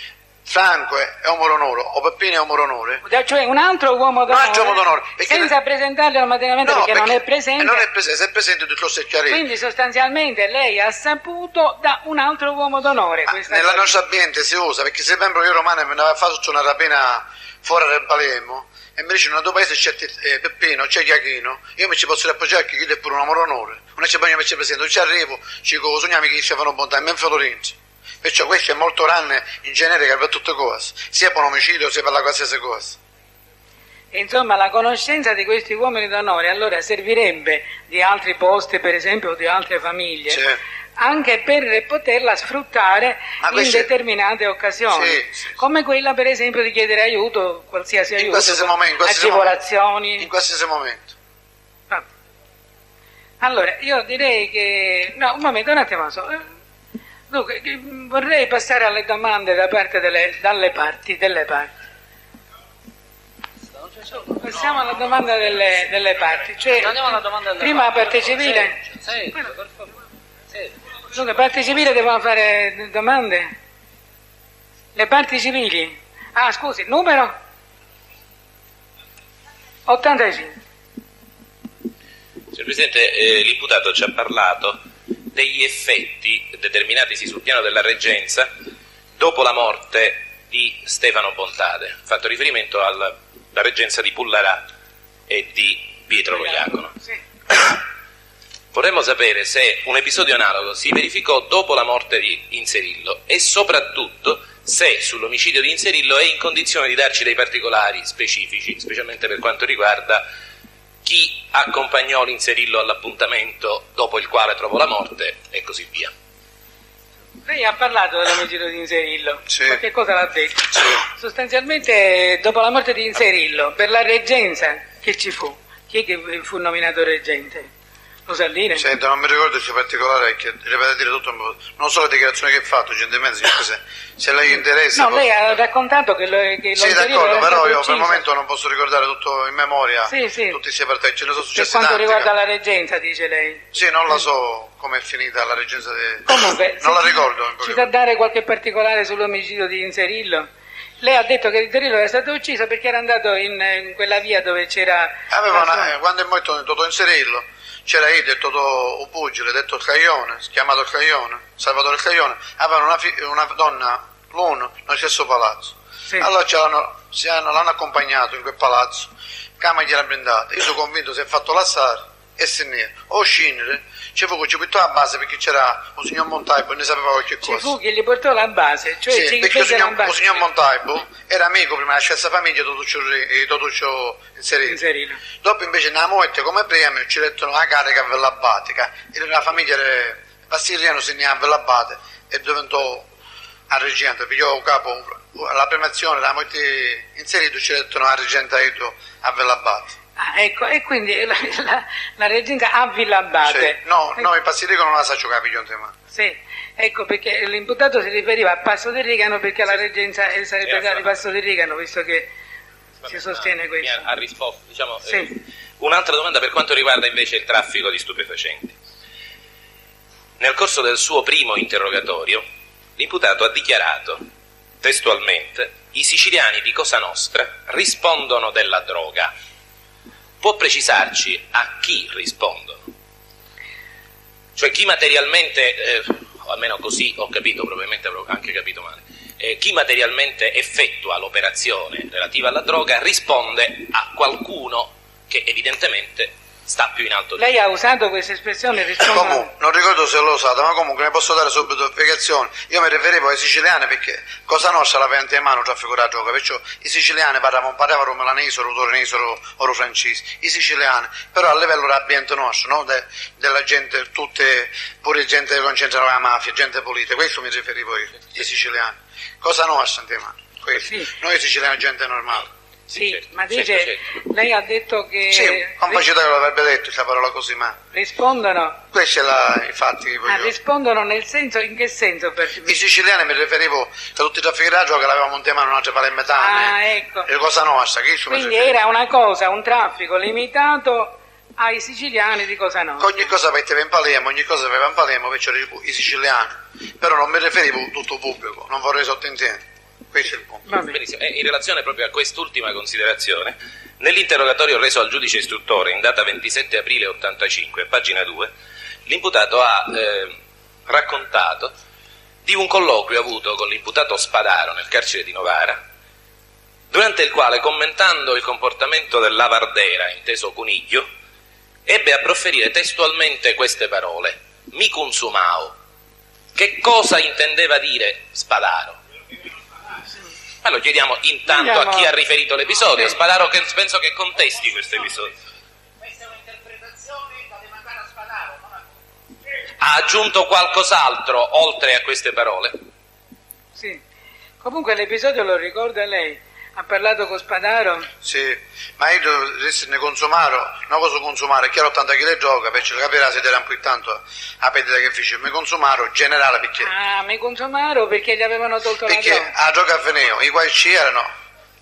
Franco è uomo d'onore o Peppino è uomo d'onore, cioè un altro uomo d'onore senza presentarlo materialmente, no, perché non è presente, non è presente, se è presente tutto si è chiarito. Quindi sostanzialmente lei ha saputo da un altro uomo d'onore. Nella nostra ambiente si usa, perché se sembra io romano me ne aveva fatto una rapina fuori da Palermo e mi dice in un altro paese c'è Peppino, c'è Chiachino, io mi ci posso appoggiare che è pure un uomo d'onore. Non c'è bisogno che ci presento, non ci arrivo, ci dico, sogniamo che Stefano Bontà, in Florenzi. Perciò questo è molto grande in genere che per tutte cose, sia per un omicidio sia per la qualsiasi cosa. Insomma, la conoscenza di questi uomini d'onore allora servirebbe di altri posti, per esempio, o di altre famiglie, sì, anche per poterla sfruttare in determinate occasioni, sì, come quella, per esempio, di chiedere aiuto, qualsiasi in aiuto, agevolazioni. In qualsiasi momento. Allora, io direi che... No, un momento, un attimo. Dunque, vorrei passare alle domande da parte delle parti. Passiamo alla domanda delle parti. Cioè, prima la parte civile. Sì, per favore. Dunque, parte civile devono fare domande? Le parti civili? Ah, scusi, numero? 85. Signor Presidente, l'imputato ci ha parlato degli effetti determinatisi sul piano della reggenza dopo la morte di Stefano Bontade, fatto riferimento alla reggenza di Pullarà e di Pietro lo Iacono. Sì. Vorremmo sapere se un episodio analogo si verificò dopo la morte di Inzerillo e soprattutto se sull'omicidio di Inzerillo è in condizione di darci dei particolari specifici, specialmente per quanto riguarda chi accompagnò l'Inzerillo all'appuntamento dopo il quale trovò la morte e così via. Lei ha parlato dell'omicidio di Inzerillo, sì, qualche cosa l'ha detto. Sì. Sostanzialmente dopo la morte di Inzerillo, per la reggenza che ci fu, chi è che fu nominato reggente? Lo sa dire? Senta, non mi ricordo il suo particolare, perché deve dire tutto, non so le dichiarazioni che ha fatto, gentilmente, se lei interessa... No, posso... lei ha raccontato che l'Inzerillo... Sì, d'accordo, però io per il momento non posso ricordare tutto in memoria, sì, tutti i suoi partiti, ce ne sono successi tanti. Per quanto riguarda la reggenza, dice lei? Sì, non la so come è finita la reggenza di... Comunque, non la ricordo. Ci sa dare qualche particolare sull'omicidio di Inzerillo? Lei ha detto che Inzerillo era stato ucciso perché era andato in quella via dove c'era... Quando è morto Totò Inzerillo... C'era io, detto o pugile, detto Caglione, chiamato Caglione, Salvatore Caglione, avevano una donna, l'uno, nello stesso palazzo. Sì. Allora l'hanno accompagnato in quel palazzo, cama gli era blindata. Io sono convinto si è fatto lassare e sinistra. O scendere, ci fu che ci portò alla base perché c'era un signor Montaibo e ne sapeva qualche cosa. Ci fu che gli portò alla base, cioè sì, perché il signor Montaibo era amico prima della stessa famiglia di Totuccio Inzerillo. Dopo invece nella morte come premio ci lettono la carica a Villabate, e la famiglia Bastigliano si a Villabate e diventò a reggente, pigliò a capo la premiazione della morte di Inzerillo, ci lettono a reggente a Villabate. Ah, ecco, e quindi la reggenza a Villabate. Sì, no, il Passo di Rigano non la sa giocare, pigliò un tema. Sì, ecco perché l'imputato si riferiva a Passo di Rigano perché la reggenza sarebbe stata di Passo di Rigano, visto che si sostiene questo. Ha risposto, diciamo. Sì. Un'altra domanda per quanto riguarda invece il traffico di stupefacenti. Nel corso del suo primo interrogatorio, l'imputato ha dichiarato testualmente: i siciliani di Cosa Nostra rispondono della droga. Può precisarci a chi rispondono? Cioè chi materialmente, almeno così ho capito, probabilmente avrò anche capito male, chi materialmente effettua l'operazione relativa alla droga risponde a qualcuno che evidentemente sta più in alto di lei. Ha usato questa espressione comunque, non ricordo se l'ho usata, ma comunque ne posso dare subito spiegazioni. Io mi riferivo ai siciliani perché Cosa Nostra la prende in mano trafficare la droga, perciò i siciliani parlavano milanese, torinese o francese, i siciliani, però a livello dell'ambiente nostro, no? Della gente, tutte, pure gente che concentrava la mafia, gente politica, questo mi riferivo io, i siciliani. Cosa Nostra in mano, sì. Noi siciliani gente normale. Sì, certo, ma dice, certo. Lei ha detto che... Sì, con facilità che l'avrebbe detto questa parola così, ma... Rispondono... Questa è la... infatti... rispondono nel senso... in che senso? I siciliani mi riferivo a tutti i trafficanti che l'avevamo in mano un'altra palermitana. Ah, ecco. E Cosa Nostra, che io mi riferivo. Quindi era una cosa, un traffico limitato ai siciliani di Cosa Nostra. Ogni cosa metteva in Palermo, ogni cosa aveva in Palermo, perciò i siciliani. Però non mi riferivo a tutto pubblico, non vorrei sottintendere. Questo è il punto. Benissimo. In relazione proprio a quest'ultima considerazione, nell'interrogatorio reso al giudice istruttore in data 27 aprile 85, pagina 2, l'imputato ha raccontato di un colloquio avuto con l'imputato Spadaro nel carcere di Novara, durante il quale, commentando il comportamento dell'Avardera, inteso Cuniglio, ebbe a proferire testualmente queste parole: mi consumao. Che cosa intendeva dire Spadaro? Ma lo chiediamo intanto a chi ha riferito l'episodio. Okay. Spadaro, che penso che contesti questo episodio. Questa è un'interpretazione da demandare a Spadaro. Ha aggiunto qualcos'altro oltre a queste parole? Sì. Comunque l'episodio lo ricorda lei. Ha parlato con Spadaro? Sì, ma io ne consumaro, una cosa consumare, chiaro 80 kg di droga, perché capirà se era un po' tanto a pedire che fece, mi consumaro generale perché... Ah, mi consumaro perché gli avevano tolto perché la droga. Perché a droga finiva, i guai ci erano,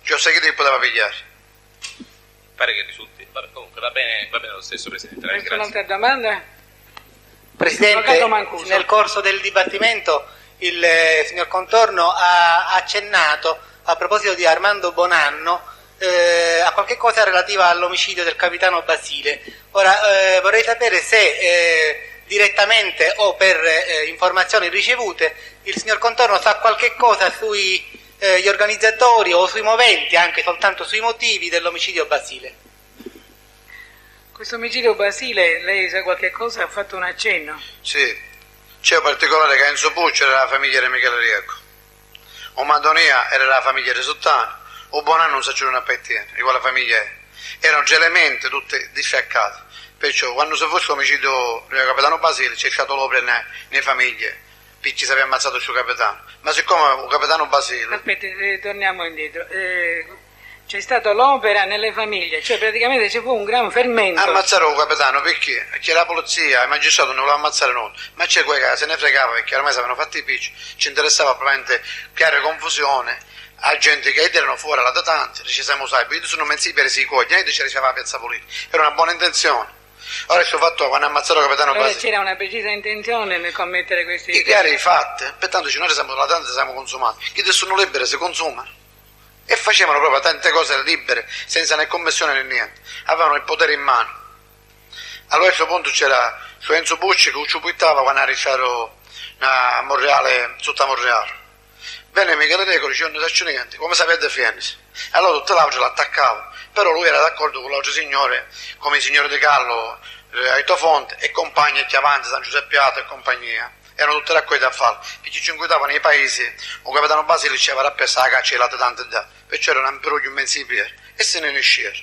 cioè sai che ti poteva pigliare. Pare che risulti, vabbè, comunque va bene lo stesso Presidente. Questa è un'altra domanda? Presidente, nel corso del dibattimento il signor Contorno ha accennato a proposito di Armando Bonanno, a qualche cosa relativa all'omicidio del capitano Basile. Ora vorrei sapere se direttamente o per informazioni ricevute il signor Contorno sa qualche cosa sui gli organizzatori o sui moventi, anche soltanto sui motivi dell'omicidio Basile. Questo omicidio Basile, lei sa qualche cosa? Ha fatto un accenno? Sì, c'è un particolare che Enzo Buccio era la famiglia di Michele Greco. O Madonia era la famiglia di Sottano, o Bonanno non si c'era a pettina, di quella famiglia era. Erano gelementi tutte disfiaccate, perciò quando si fosse omicidio del capitano Basile c'è stato l'opera nelle famiglie, perché si aveva ammazzato il suo capitano, ma siccome il capitano Basile... Aspetta, torniamo indietro, c'è stata l'opera nelle famiglie, cioè praticamente ci fu un gran fermento. Ammazzare il capitano perché? Perché la polizia, i magistrati non volevano ammazzare noi, ma c'è quei casi, se ne fregava perché ormai si avevano fatti i picci, ci interessava probabilmente creare confusione a gente che erano fuori alla datante, ci siamo usati, io sono mezzi per si cogliere, e ci arrivava a piazza politica, era una buona intenzione. Ora questo fatto quando ha ammazzato il capitano Basile c'era una precisa intenzione nel commettere questi fatti. I chiari fatti, pertanto noi siamo alla datante, siamo consumati, chi sono liberi si consumano. E facevano proprio tante cose libere, senza né commissione né niente, avevano il potere in mano. Allora a questo punto c'era su Enzo Bucci che ucciupittava quando arrivato a Monreale, sotto a Monreale. Venne Michele Greco, diceva non c'è niente, come sapete Fiennes. Allora tutta l'altra l'attaccava, però lui era d'accordo con l'altro signore, come il signore De Carlo, Aito Fonte e compagni e Chiavanti, San Giuseppiato e compagnia. Erano tutte raccolte a farlo, perché ci inquietavano i paesi, il capitano Basile ci aveva rappresata la caccia e la tante da, perciò era un imperoglio immensibile, e se ne uscire.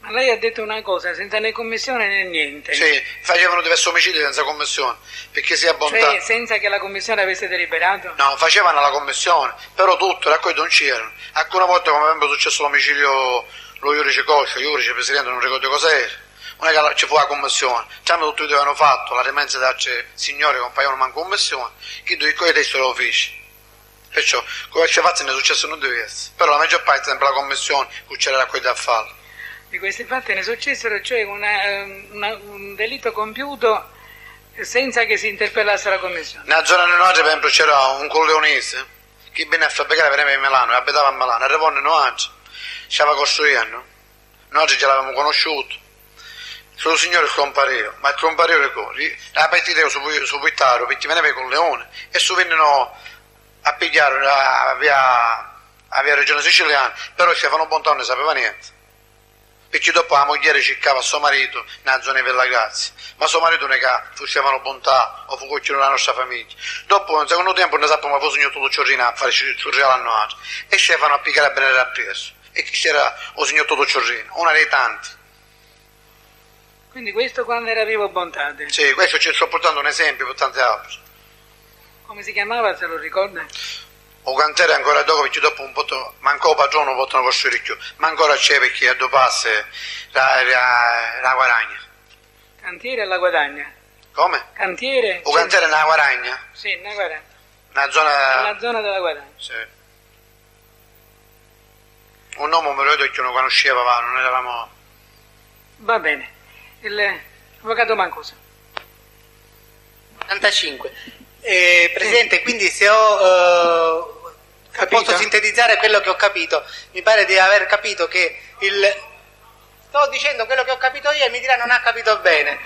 Ma lei ha detto una cosa, senza né commissione né niente. Sì, facevano diversi omicidi senza commissione, perché si abbontava. Cioè, senza che la commissione avesse deliberato? No, facevano la commissione, però tutto, raccolte non c'erano. Alcune volte, come è successo l'omicidio, lo Iurice Coscia, Iurice Presidente, non ricordo cos'era. Non è che ci fu la commissione, c'hanno tutti che avevano fatto, la remenza da signore compaiono ma in commissione, chi di quei testi lo fece. Perciò, come ci fatti ne è successo non diversi, però la maggior parte è sempre la commissione che c'era quelli da farlo. Di questi fatti ne successero, cioè un delitto compiuto senza che si interpellasse la commissione. Nella zona di Noaggia, per esempio, c'era un colleonese che venne a fabbricare, veniva in Milano, e abitava a Milano, arrivò in Noaggia, stava costruendo, Noaggia ce l'avevamo conosciuto. Solo signore scompareo, ma scompareo la partita su Pittaro, perché veniva con Leone e su vennero a pigliare a via Regione Siciliana, però Stefano Bontà non sapeva niente. Perché dopo la moglie cercava suo marito nella zona di Villa Grazia, ma suo marito non è che fu Stefano Bontà o fu qualcuno della nostra famiglia. Dopo, in secondo tempo, ne sappiamo che fu signor Toto Ciorrina a fare il Ciorrino all'anno e Stefano a pigliare a Benedetto appresso. E chi c'era il signor Toto Ciorrina, una dei tanti. Quindi questo quando era vivo Bontà? Sì, questo ci sto portando un esempio per tante altre. Come si chiamava, se lo ricorda? O cantare ancora dopo, perché dopo un po' mancò il padrone, non potevano costruire più, ma ancora c'è perché a due passi la guadagna. Cantiere alla guadagna? Come? Cantiere? O cantiere nella guadagna? Sì, nella guadagna. Nella zona della guadagna? Sì. Un nome me lo vedo che non conosceva, ma non eravamo... Va bene. L'avvocato Mancuso. 95. Presidente, quindi se ho posso sintetizzare quello che ho capito, mi pare di aver capito che il... Sto dicendo quello che ho capito io e mi dirà non ha capito bene.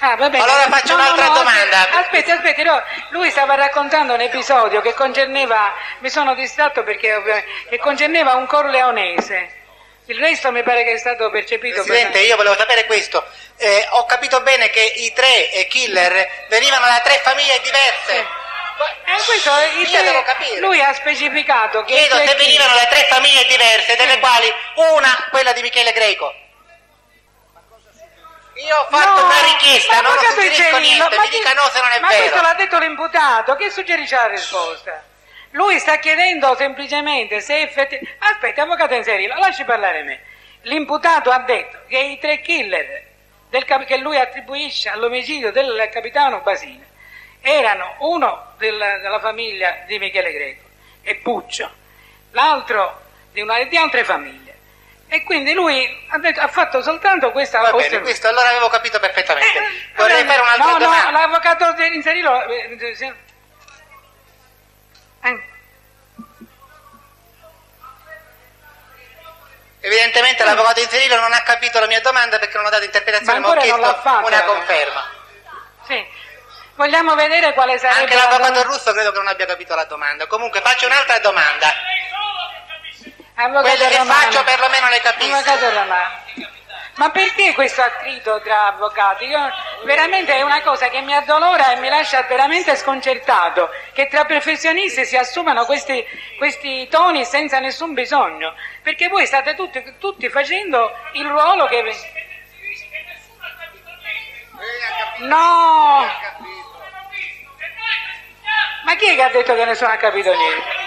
Allora faccio un'altra domanda. Aspetta, no. Lui stava raccontando un episodio che concerneva, mi sono distratto perché che concerneva un coro leonese. Il resto mi pare che è stato percepito. Presidente, io volevo sapere questo. Ho capito bene che i tre killer venivano da tre famiglie diverse. Sì. Questo, io devo capire. Lui ha specificato che... Chiedo se venivano da tre famiglie diverse, delle quali una, quella di Michele Greco. Io ho fatto una richiesta, non suggerisco niente, mi dica no se non è vero. Ma questo l'ha detto l'imputato, che suggerisce la risposta? Lui sta chiedendo semplicemente se effettivamente... Aspetta, avvocato Inzerillo, lasci parlare me. L'imputato ha detto che i tre killer che lui attribuisce all'omicidio del capitano Basile erano uno della famiglia di Michele Greco e Puccio, l'altro di altre famiglie. E quindi lui ha fatto soltanto questa... Va bene, questo allora avevo capito perfettamente. Vorrei fare un'altra domanda. No, l'avvocato Inzerillo... Evidentemente l'avvocato Inzerillo non ha capito la mia domanda perché non ho dato interpretazione, ma ho chiesto una conferma. Sì, vogliamo vedere quale sarebbe. Anche l'avvocato Russo credo che non abbia capito la domanda. Comunque faccio un'altra domanda. Quelle che faccio perlomeno le capisco. Ma perché questo attrito tra avvocati? Veramente è una cosa che mi addolora e mi lascia veramente sconcertato, che tra professionisti si assumano questi toni senza nessun bisogno, perché voi state tutti facendo il ruolo che... No! Ma chi è che ha detto che nessuno ha capito niente?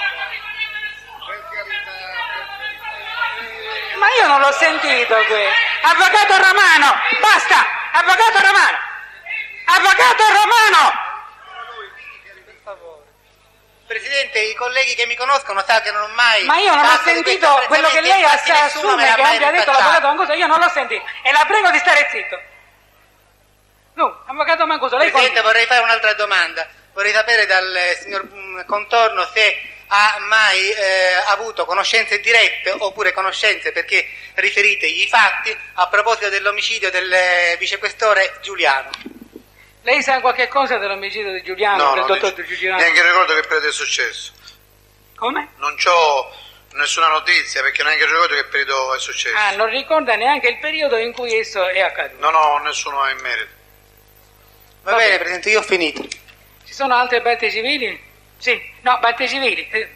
Ma io non l'ho sentito questo. Avvocato Romano, basta! Avvocato Romano! Avvocato Romano! Presidente, i colleghi che mi conoscono sa che non ho mai... Ma io non ho sentito quello che lei assume che abbia detto l'avvocato Mancuso, io non l'ho sentito. E la prego di stare zitto. No, avvocato Mancuso, lei... Presidente, vorrei fare un'altra domanda. Vorrei sapere dal signor Contorno se... ha mai avuto conoscenze dirette oppure conoscenze perché riferite i fatti a proposito dell'omicidio del vicequestore Giuliano. Lei sa qualche cosa dell'omicidio di Giuliano, no, del dottor Giuliano? Neanche ricordo che periodo è successo. Come? Non c'ho nessuna notizia perché neanche ricordo che periodo è successo. Ah, non ricorda neanche il periodo in cui esso è accaduto? No, no, nessuno ha in merito. Va bene, Presidente, io ho finito. Ci sono altre parti civili? Sì, no, parti civili.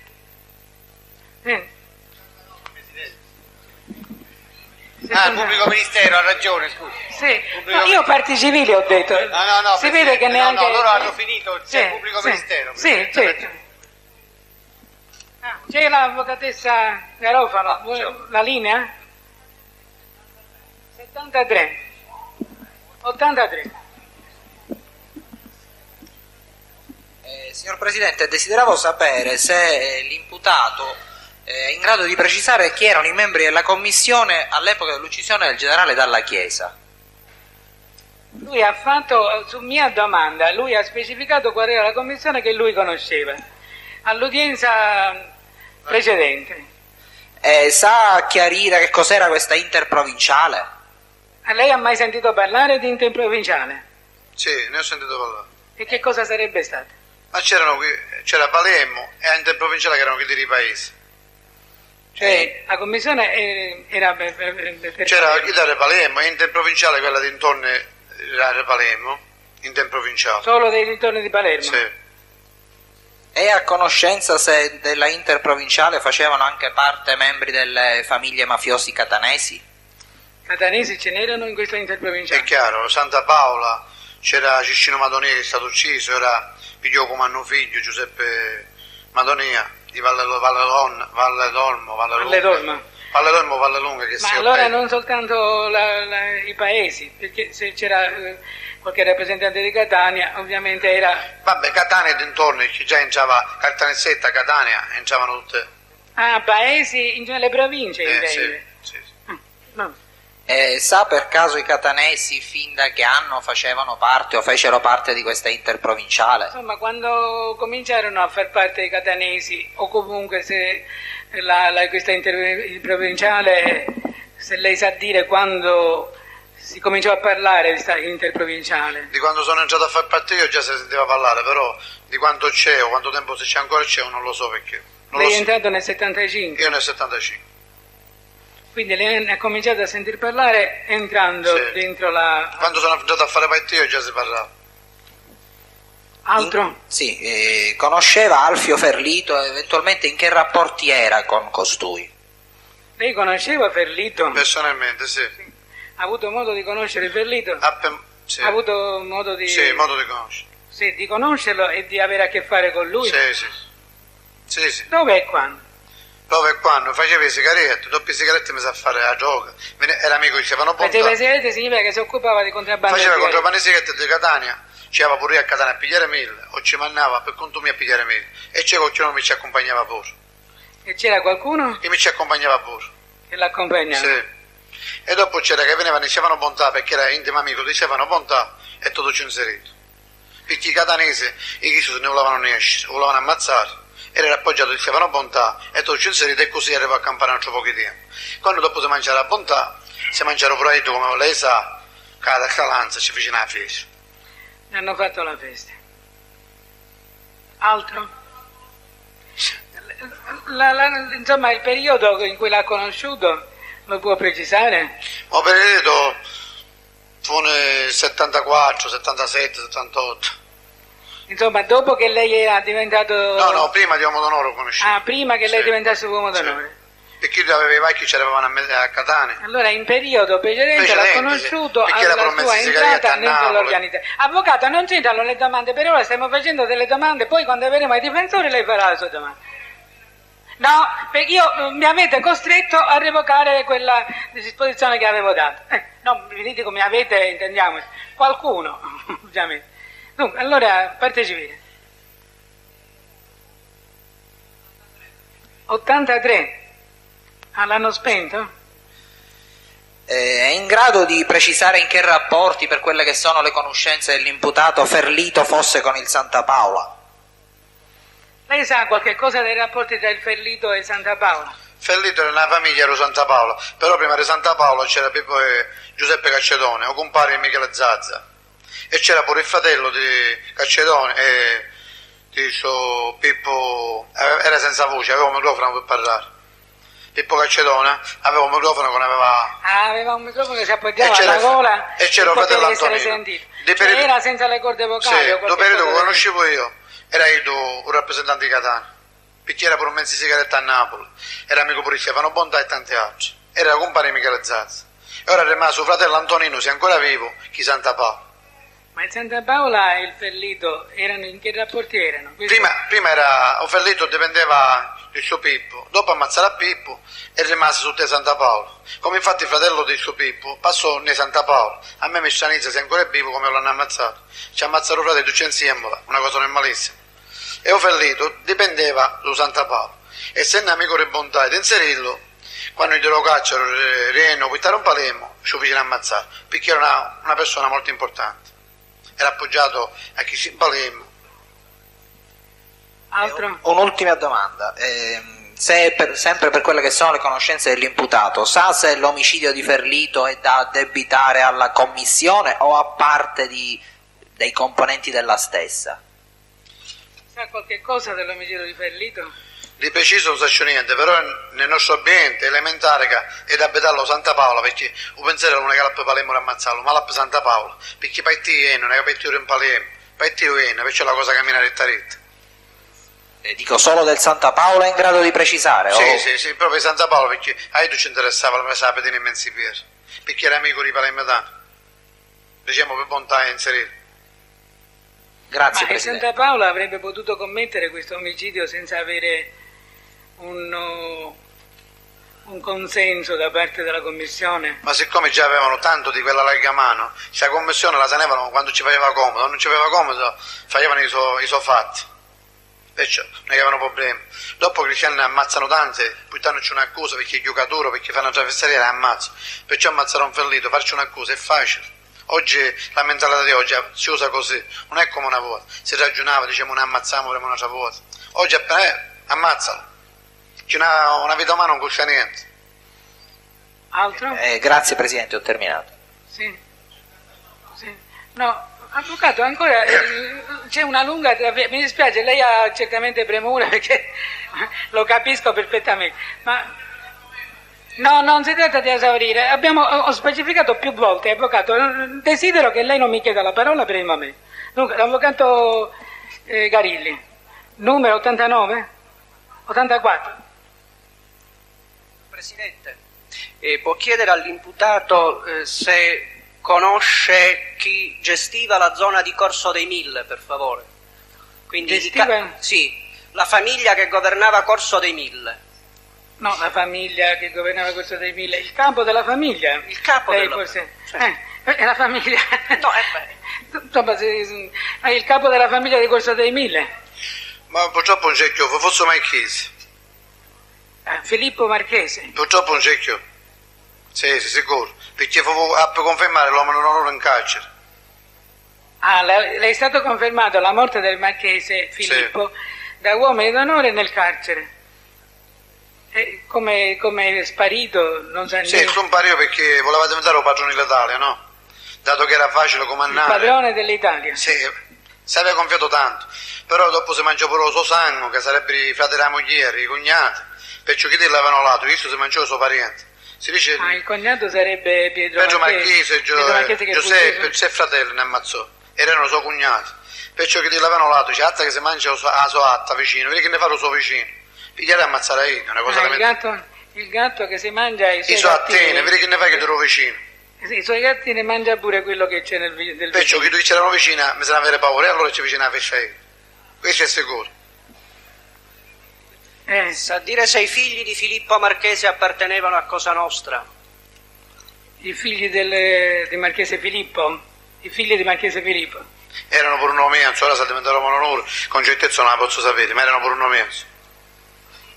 Il pubblico ministero ha ragione, scusi. Sì, no, io parti civili ho detto. No, si vede che neanche... No, loro hanno finito, c'è il pubblico ministero. Sì, certo. C'è l'avvocatessa Garofalo, la linea? 73. 83. Signor Presidente, desideravo sapere se l'imputato è in grado di precisare chi erano i membri della commissione all'epoca dell'uccisione del generale Dalla Chiesa. Lui ha fatto, su mia domanda, lui ha specificato qual era la commissione che lui conosceva all'udienza precedente. Sa chiarire che cos'era questa interprovinciale? A lei ha mai sentito parlare di interprovinciale? Sì, ne ho sentito parlare. E che cosa sarebbe stata? Ma c'era Palermo e interprovinciale che erano quelli di paese. Cioè, la commissione era per c'era Italia Palermo, interprovinciale quella di intorno a Palermo, interprovinciale. Solo dei dintorni di Palermo? Sì. E a conoscenza se della interprovinciale facevano anche parte membri delle famiglie mafiosi catanesi? Catanesi ce n'erano in questa interprovinciale? È chiaro, Santapaola, c'era Ciccino Madonia che è stato ucciso, era Piglio Comanno Figlio, Giuseppe Madonia di Valle d'Olmo, Valle Lunga. Ma allora non soltanto i paesi, perché se c'era qualche rappresentante di Catania, ovviamente era... Vabbè, Catania e dintorni, già entrava Caltanissetta, Catania, entravano tutte... Ah, paesi, in generale province, direi. Sì. Ah, sa per caso i catanesi fin da che anno facevano parte o fecero parte di questa interprovinciale? Insomma, quando cominciarono a far parte i catanesi, o comunque se questa interprovinciale, se lei sa dire quando si cominciò a parlare di questa interprovinciale? Di quando sono entrato a far parte io già si sentiva parlare, però di quanto c'è o quanto tempo se c'è ancora c'è non lo so perché. Lei è entrato nel 75? Io nel 75. Quindi lei ha cominciato a sentir parlare entrando dentro la... Quando sono andato a fare parte io già si parlava. Altro? Conosceva Alfio Ferlito, eventualmente in che rapporti era con costui? Lei conosceva Ferlito? Personalmente, sì. Ha avuto modo di conoscere Ferlito? Ha avuto modo di... Sì, modo di conoscerlo. Sì, di conoscerlo e di avere a che fare con lui? Sì. Dove e quando? Dove e quando faceva le sigarette, dopo le sigarette mi sa fare la droga, era amico di Stefano Bontà. Faceva le sigarette significa che si occupava di contrabbando. Faceva contrabbando di sigarette di Catania, ci andava pure io a Catania a pigliare 1000, o ci mandava per conto mio a pigliare 1000, e c'era qualcuno che mi ci accompagnava pure. E c'era qualcuno? Che mi ci accompagnava pure. Che l'accompagnava? Sì. E dopo c'era che venivano Stefano Bontà, perché era intimo amico di Stefano Bontà, e tutto ci inserito. Perché i catanesi, i chiusi ne volevano escere, volevano ammazzare. Era appoggiato di Stefano Bontà e tutto inserito e così arrivò a campare altro pochi tempo. Quando dopo si mangiava la Bontà, si mangiava pure come lei sa, cada calanza ci vicina la festa. Ne hanno fatto la festa. Altro? Insomma, il periodo in cui l'ha conosciuto lo può precisare? Il periodo fu nel 74, 77, 78. Insomma, dopo che lei era diventato... No, prima di Uomo d'Onore conosciuto. Ah, prima che lei diventasse Uomo d'Onore. Perché lui aveva i vecchi, c'eravano a Catania. Allora, in periodo precedente l'ha conosciuto alla sua entrata dentro l'organizzazione. Avvocato, non c'entrano le domande, per ora stiamo facendo delle domande, poi quando avremo i difensori lei farà la sua domanda. No, perché mi avete costretto a revocare quella disposizione che avevo dato. No, mi dico mi avete, intendiamoci, qualcuno, ovviamente. Dunque, allora, parte civile. 83. L'hanno spento? È in grado di precisare in che rapporti, per quelle che sono le conoscenze dell'imputato, Ferlito fosse con il Santapaola? Lei sa qualche cosa dei rapporti tra il Ferlito e il Santapaola? Ferlito era una famiglia, ero Santapaola, però prima di Santapaola c'era Giuseppe Caccedone, o compare Michele Zazza. E c'era pure il fratello di Caccedone e Pippo era senza voce, aveva un microfono per parlare. Pippo Caccedone aveva un microfono che non aveva. Ah, aveva un microfono che si appoggiava alla gola e c'era il fratello Antonino. Era senza le corde vocali. Sì, dopo periodo che conoscevo io era Edo, un rappresentante di Catania, perché era pure un mezzo di sigaretta a Napoli, era amico pure Stefano Bontà e tanti altri. Era compare Michele Zazza. E ora è rimasto fratello Antonino, se ancora vivo, chi Santapaola. Ma il Santapaola e il Ferlito erano in che rapporti erano? Prima era, o Ferlito dipendeva di suo Pippo, dopo ammazzare Pippo e rimase su te Santapaola. Come infatti il fratello di suo Pippo passò nei Santapaola. A me mi stranizza se ancora è vivo come l'hanno ammazzato. Ci ammazzato il fratello c'è insieme, una cosa normalissima. E o Ferlito dipendeva da Santapaola. Essendo amico di Bontà di Inzerillo, quando gli lo cacciano, rienno, quittare un Palermo, ci vicino a ammazzare, perché era una persona molto importante. Era appoggiato a chi si Palermo. Un'ultima domanda. sempre per quelle che sono le conoscenze dell'imputato, sa se l'omicidio di Ferlito è da addebitare alla commissione o a parte dei componenti della stessa? Sa qualche cosa dell'omicidio di Ferlito? Di preciso non so niente, però nel nostro ambiente elementare è da betarlo Santapaola, perché ho pensato non è che l'app Palermo ammazzarlo, ma l'app Santapaola, perché per te non è che per te in Palermo, per te viene, perciò la cosa cammina retta. E dico solo del Santapaola è in grado di precisare? Sì, sì, proprio Santapaola, perché a lui ci interessava la messa pedina in Mensipier, perché era amico di Palermetano, diciamo per bontà e inserire. Grazie, ma Santapaola avrebbe potuto commettere questo omicidio senza avere un consenso da parte della commissione? Ma siccome già avevano tanto di quella larga mano, cioè la commissione la tenevano quando ci faceva comodo, non ci faceva comodo facevano i suoi fatti, perciò non avevano problemi. Dopo Cristiani ne ammazzano tante, puttano c'è un'accusa perché è giocatore, perché fanno una travesseria e la ammazzano, perciò ammazzano un Ferlito, farci un'accusa è facile. Oggi la mentalità di oggi si usa così, non è come una volta si ragionava, diciamo ne ammazziamo per un'altra volta, oggi appena è ammazzalo. Una vita umana non costa niente. Altro? Grazie Presidente, ho terminato. Sì. Sì. No, avvocato, ancora c'è una lunga... Mi dispiace, lei ha certamente premura perché lo capisco perfettamente, ma no, non si tratta di esaurire. Ho specificato più volte, avvocato, desidero che lei non mi chieda la parola per il momento. Dunque, l'avvocato Garilli, numero 89? 84? Presidente, può chiedere all'imputato se conosce chi gestiva la zona di Corso dei Mille, per favore. Quindi sì, la famiglia che governava Corso dei Mille. No, la famiglia che governava Corso dei Mille, il capo della famiglia. Il capo della famiglia. La famiglia. No, insomma, è il capo della famiglia di Corso dei Mille. Ma purtroppo non c'è chiuso, forse mai chiese. Filippo Marchese. Purtroppo non c'è più. Sì, sicuro. Perché per confermare l'uomo non era in carcere. Ah, le è stato confermato la morte del Marchese Filippo da uomini d'onore nel carcere. E come è sparito, non sa niente. Sì, scompariva perché voleva diventare un padrone dell'Italia, no? Dato che era facile comandare. Il padrone dell'Italia. Sì, si aveva confiato tanto. Però dopo si mangiò pure lo suo sangue, che sarebbero i fratelli della moglie, i cognati. Perciò chi te l'avevano lato, questo si mangiò il suo parente. Si dice, il cognato sarebbe Pietro Marchese, Giuseppe, il suo fratello ne ammazzò, erano i suoi cognati. Perciò chi te l'avevano lato, dice, atta che si mangia la sua atta vicino, vedi che ne fa lo suo vicino, pigliare e ammazzare io, una cosa il gatto che si mangia i suoi attini, vedi che ne fai che te lo vicino. Sì, i suoi gatti ne mangia pure quello che c'è nel vicino. Perciò chi tu c'erano vicina, mi se ne avere paura, e allora ci vicina la pesce io. Questo è sicuro. Sa dire se i figli di Filippo Marchese appartenevano a Cosa Nostra? I figli di Marchese Filippo? I figli di Marchese Filippo? Erano pure un nomenzo, ora si diventarono loro, con certezza non la posso sapere, ma erano pure un nomenzo.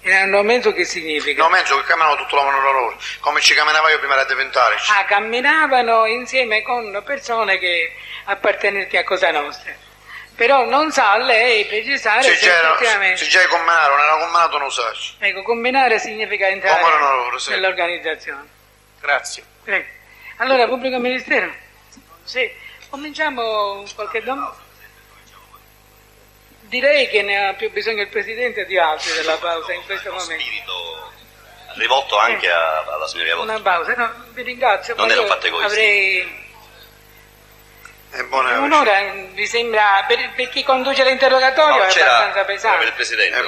Era un nomenzo che significa? Nomenzo che camminavano tutto l'uomo loro, come ci camminavo io prima di diventare. Ah, camminavano insieme con persone che appartenenti a Cosa Nostra. Però non sa lei precisare se effettivamente... Se già combinato, non era combinato non sa. Ecco, combinare significa entrare nell'organizzazione. Grazie. Prego. Allora, pubblico ministero? Sì. Cominciamo qualche domanda? Direi che ne ha più bisogno il Presidente di altri della pausa in questo momento. Spirito rivolto anche alla signoria Volta. Una pausa, no, vi ringrazio. Non ero fatta egoista. Avrei... Un'ora mi sembra per chi conduce l'interrogatorio è abbastanza pesante. Per il Presidente.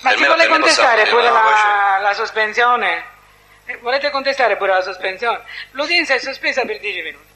Ma ti vuole contestare pure la sospensione? Volete contestare pure la sospensione? L'udienza è sospesa per 10 minuti.